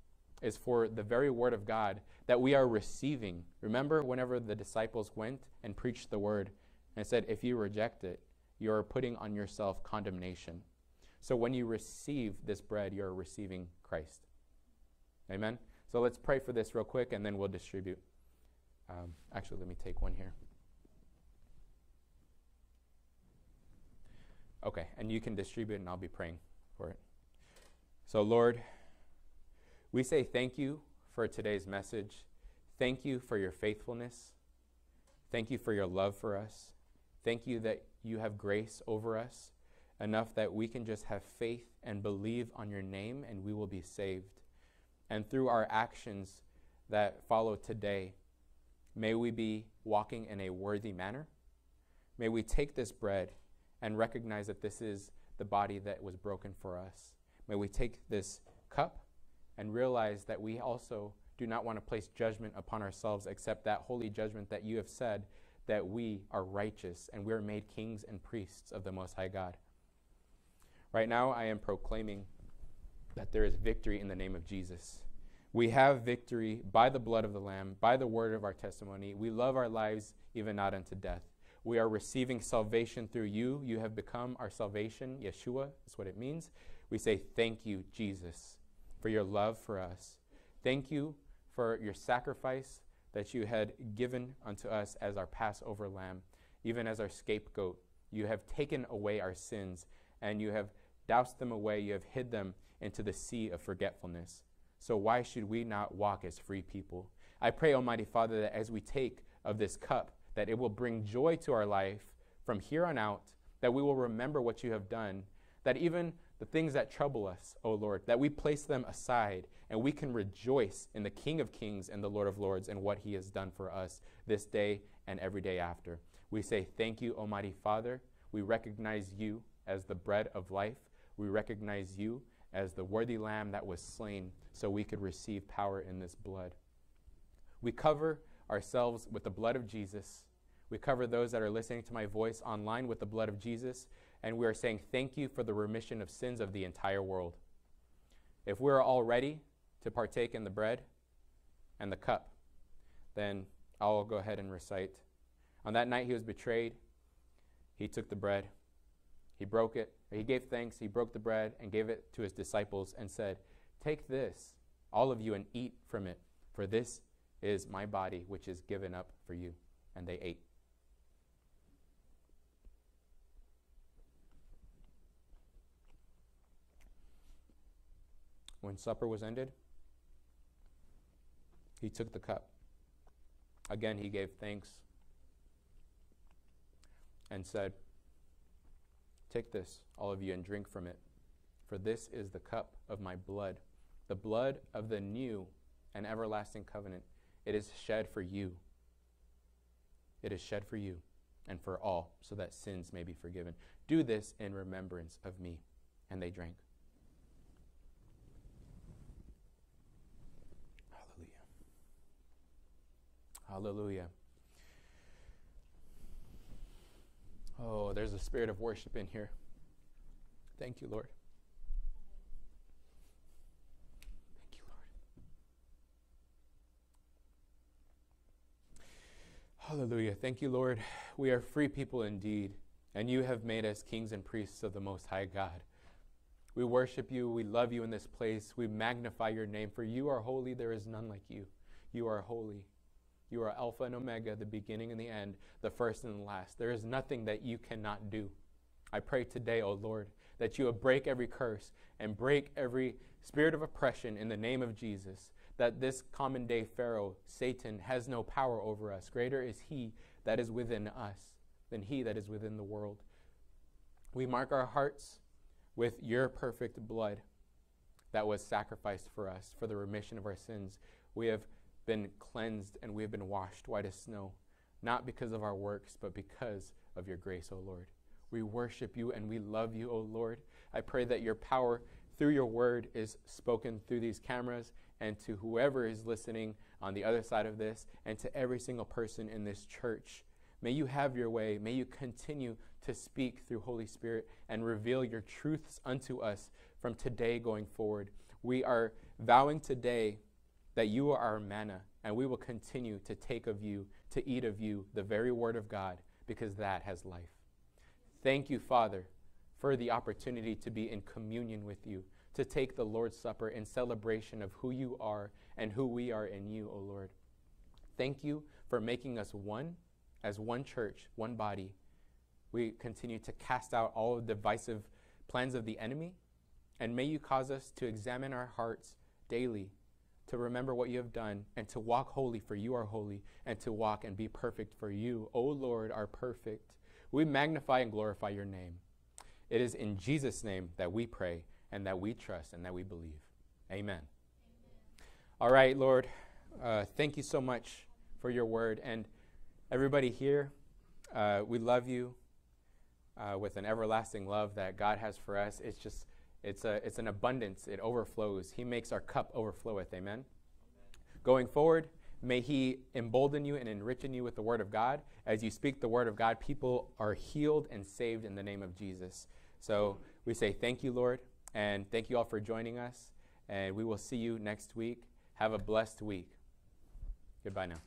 is for the very word of God that we are receiving. Remember whenever the disciples went and preached the word and said, if you reject it, you're putting on yourself condemnation. So when you receive this bread, you're receiving Christ. Amen? So let's pray for this real quick, and then we'll distribute. Um, actually, let me take one here. Okay, and you can distribute, and I'll be praying for it. So, Lord, we say thank you for today's message. Thank you for your faithfulness. Thank you for your love for us. Thank you that you have grace over us, enough that we can just have faith and believe on your name, and we will be saved. And through our actions that follow today, may we be walking in a worthy manner. May we take this bread and recognize that this is the body that was broken for us. May we take this cup and realize that we also do not want to place judgment upon ourselves, except that holy judgment that you have said, that we are righteous and we are made kings and priests of the Most High God. Right now, I am proclaiming that there is victory in the name of Jesus. We have victory by the blood of the Lamb, by the word of our testimony. We love our lives, even not unto death. We are receiving salvation through you. You have become our salvation. Yeshua is what it means. We say thank you, Jesus, for your love for us. Thank you for your sacrifice that you had given unto us as our Passover lamb, even as our scapegoat. You have taken away our sins, and you have doused them away. You have hid them into the sea of forgetfulness. So why should we not walk as free people? I pray, Almighty Father, that as we take of this cup, that it will bring joy to our life from here on out, that we will remember what you have done, that even the things that trouble us, O Lord, that we place them aside, and we can rejoice in the King of Kings and the Lord of Lords and what he has done for us this day and every day after. We say thank you, Almighty Father. We recognize you as the bread of life. We recognize you as the worthy lamb that was slain so we could receive power in this blood. We cover ourselves with the blood of Jesus. We cover those that are listening to my voice online with the blood of Jesus, and we are saying thank you for the remission of sins of the entire world. If we're all ready to partake in the bread and the cup, then I'll go ahead and recite. On that night he was betrayed. He took the bread. He broke it. He gave thanks. He broke the bread and gave it to his disciples and said, "Take this, all of you, and eat from it, for this is my body, which is given up for you." And they ate. When supper was ended, he took the cup. Again, he gave thanks and said, "Take this, all of you, and drink from it, for this is the cup of my blood, the blood of the new and everlasting covenant. It is shed for you. It is shed for you and for all, so that sins may be forgiven. Do this in remembrance of me." And they drank. Hallelujah. Oh, there's a spirit of worship in here. Thank you, Lord. Thank you, Lord. Hallelujah. Thank you, Lord. We are free people indeed, and you have made us kings and priests of the Most High God. We worship you. We love you in this place. We magnify your name, for you are holy. There is none like you. You are holy. You are Alpha and Omega, the beginning and the end, the first and the last. There is nothing that you cannot do. I pray today, O Lord, that you would break every curse and break every spirit of oppression in the name of Jesus, that this common day Pharaoh, Satan, has no power over us. Greater is he that is within us than he that is within the world. We mark our hearts with your perfect blood that was sacrificed for us for the remission of our sins. We have been cleansed and we have been washed white as snow, not because of our works, but because of your grace, O Lord. We worship you and we love you, O Lord. I pray that your power through your word is spoken through these cameras and to whoever is listening on the other side of this and to every single person in this church. May you have your way. May you continue to speak through Holy Spirit and reveal your truths unto us from today going forward. We are vowing today that you are our manna, and we will continue to take of you, to eat of you, the very word of God, because that has life. Thank you, Father, for the opportunity to be in communion with you, to take the Lord's Supper in celebration of who you are and who we are in you, O Lord. Thank you for making us one, as one church, one body. We continue to cast out all divisive plans of the enemy, and may you cause us to examine our hearts daily, to remember what you have done, and to walk holy, for you are holy, and to walk and be perfect, for you, O Lord, are perfect. We magnify and glorify your name. It is in Jesus' name that we pray, and that we trust, and that we believe. Amen. Amen. All right, Lord, uh, thank you so much for your word. And everybody here, uh, we love you uh, with an everlasting love that God has for us. It's just... It's, a, it's an abundance. It overflows. He makes our cup overfloweth. Amen? Amen. Going forward, may he embolden you and enrich you with the word of God. As you speak the word of God, people are healed and saved in the name of Jesus. So we say thank you, Lord, and thank you all for joining us. And we will see you next week. Have a blessed week. Goodbye now.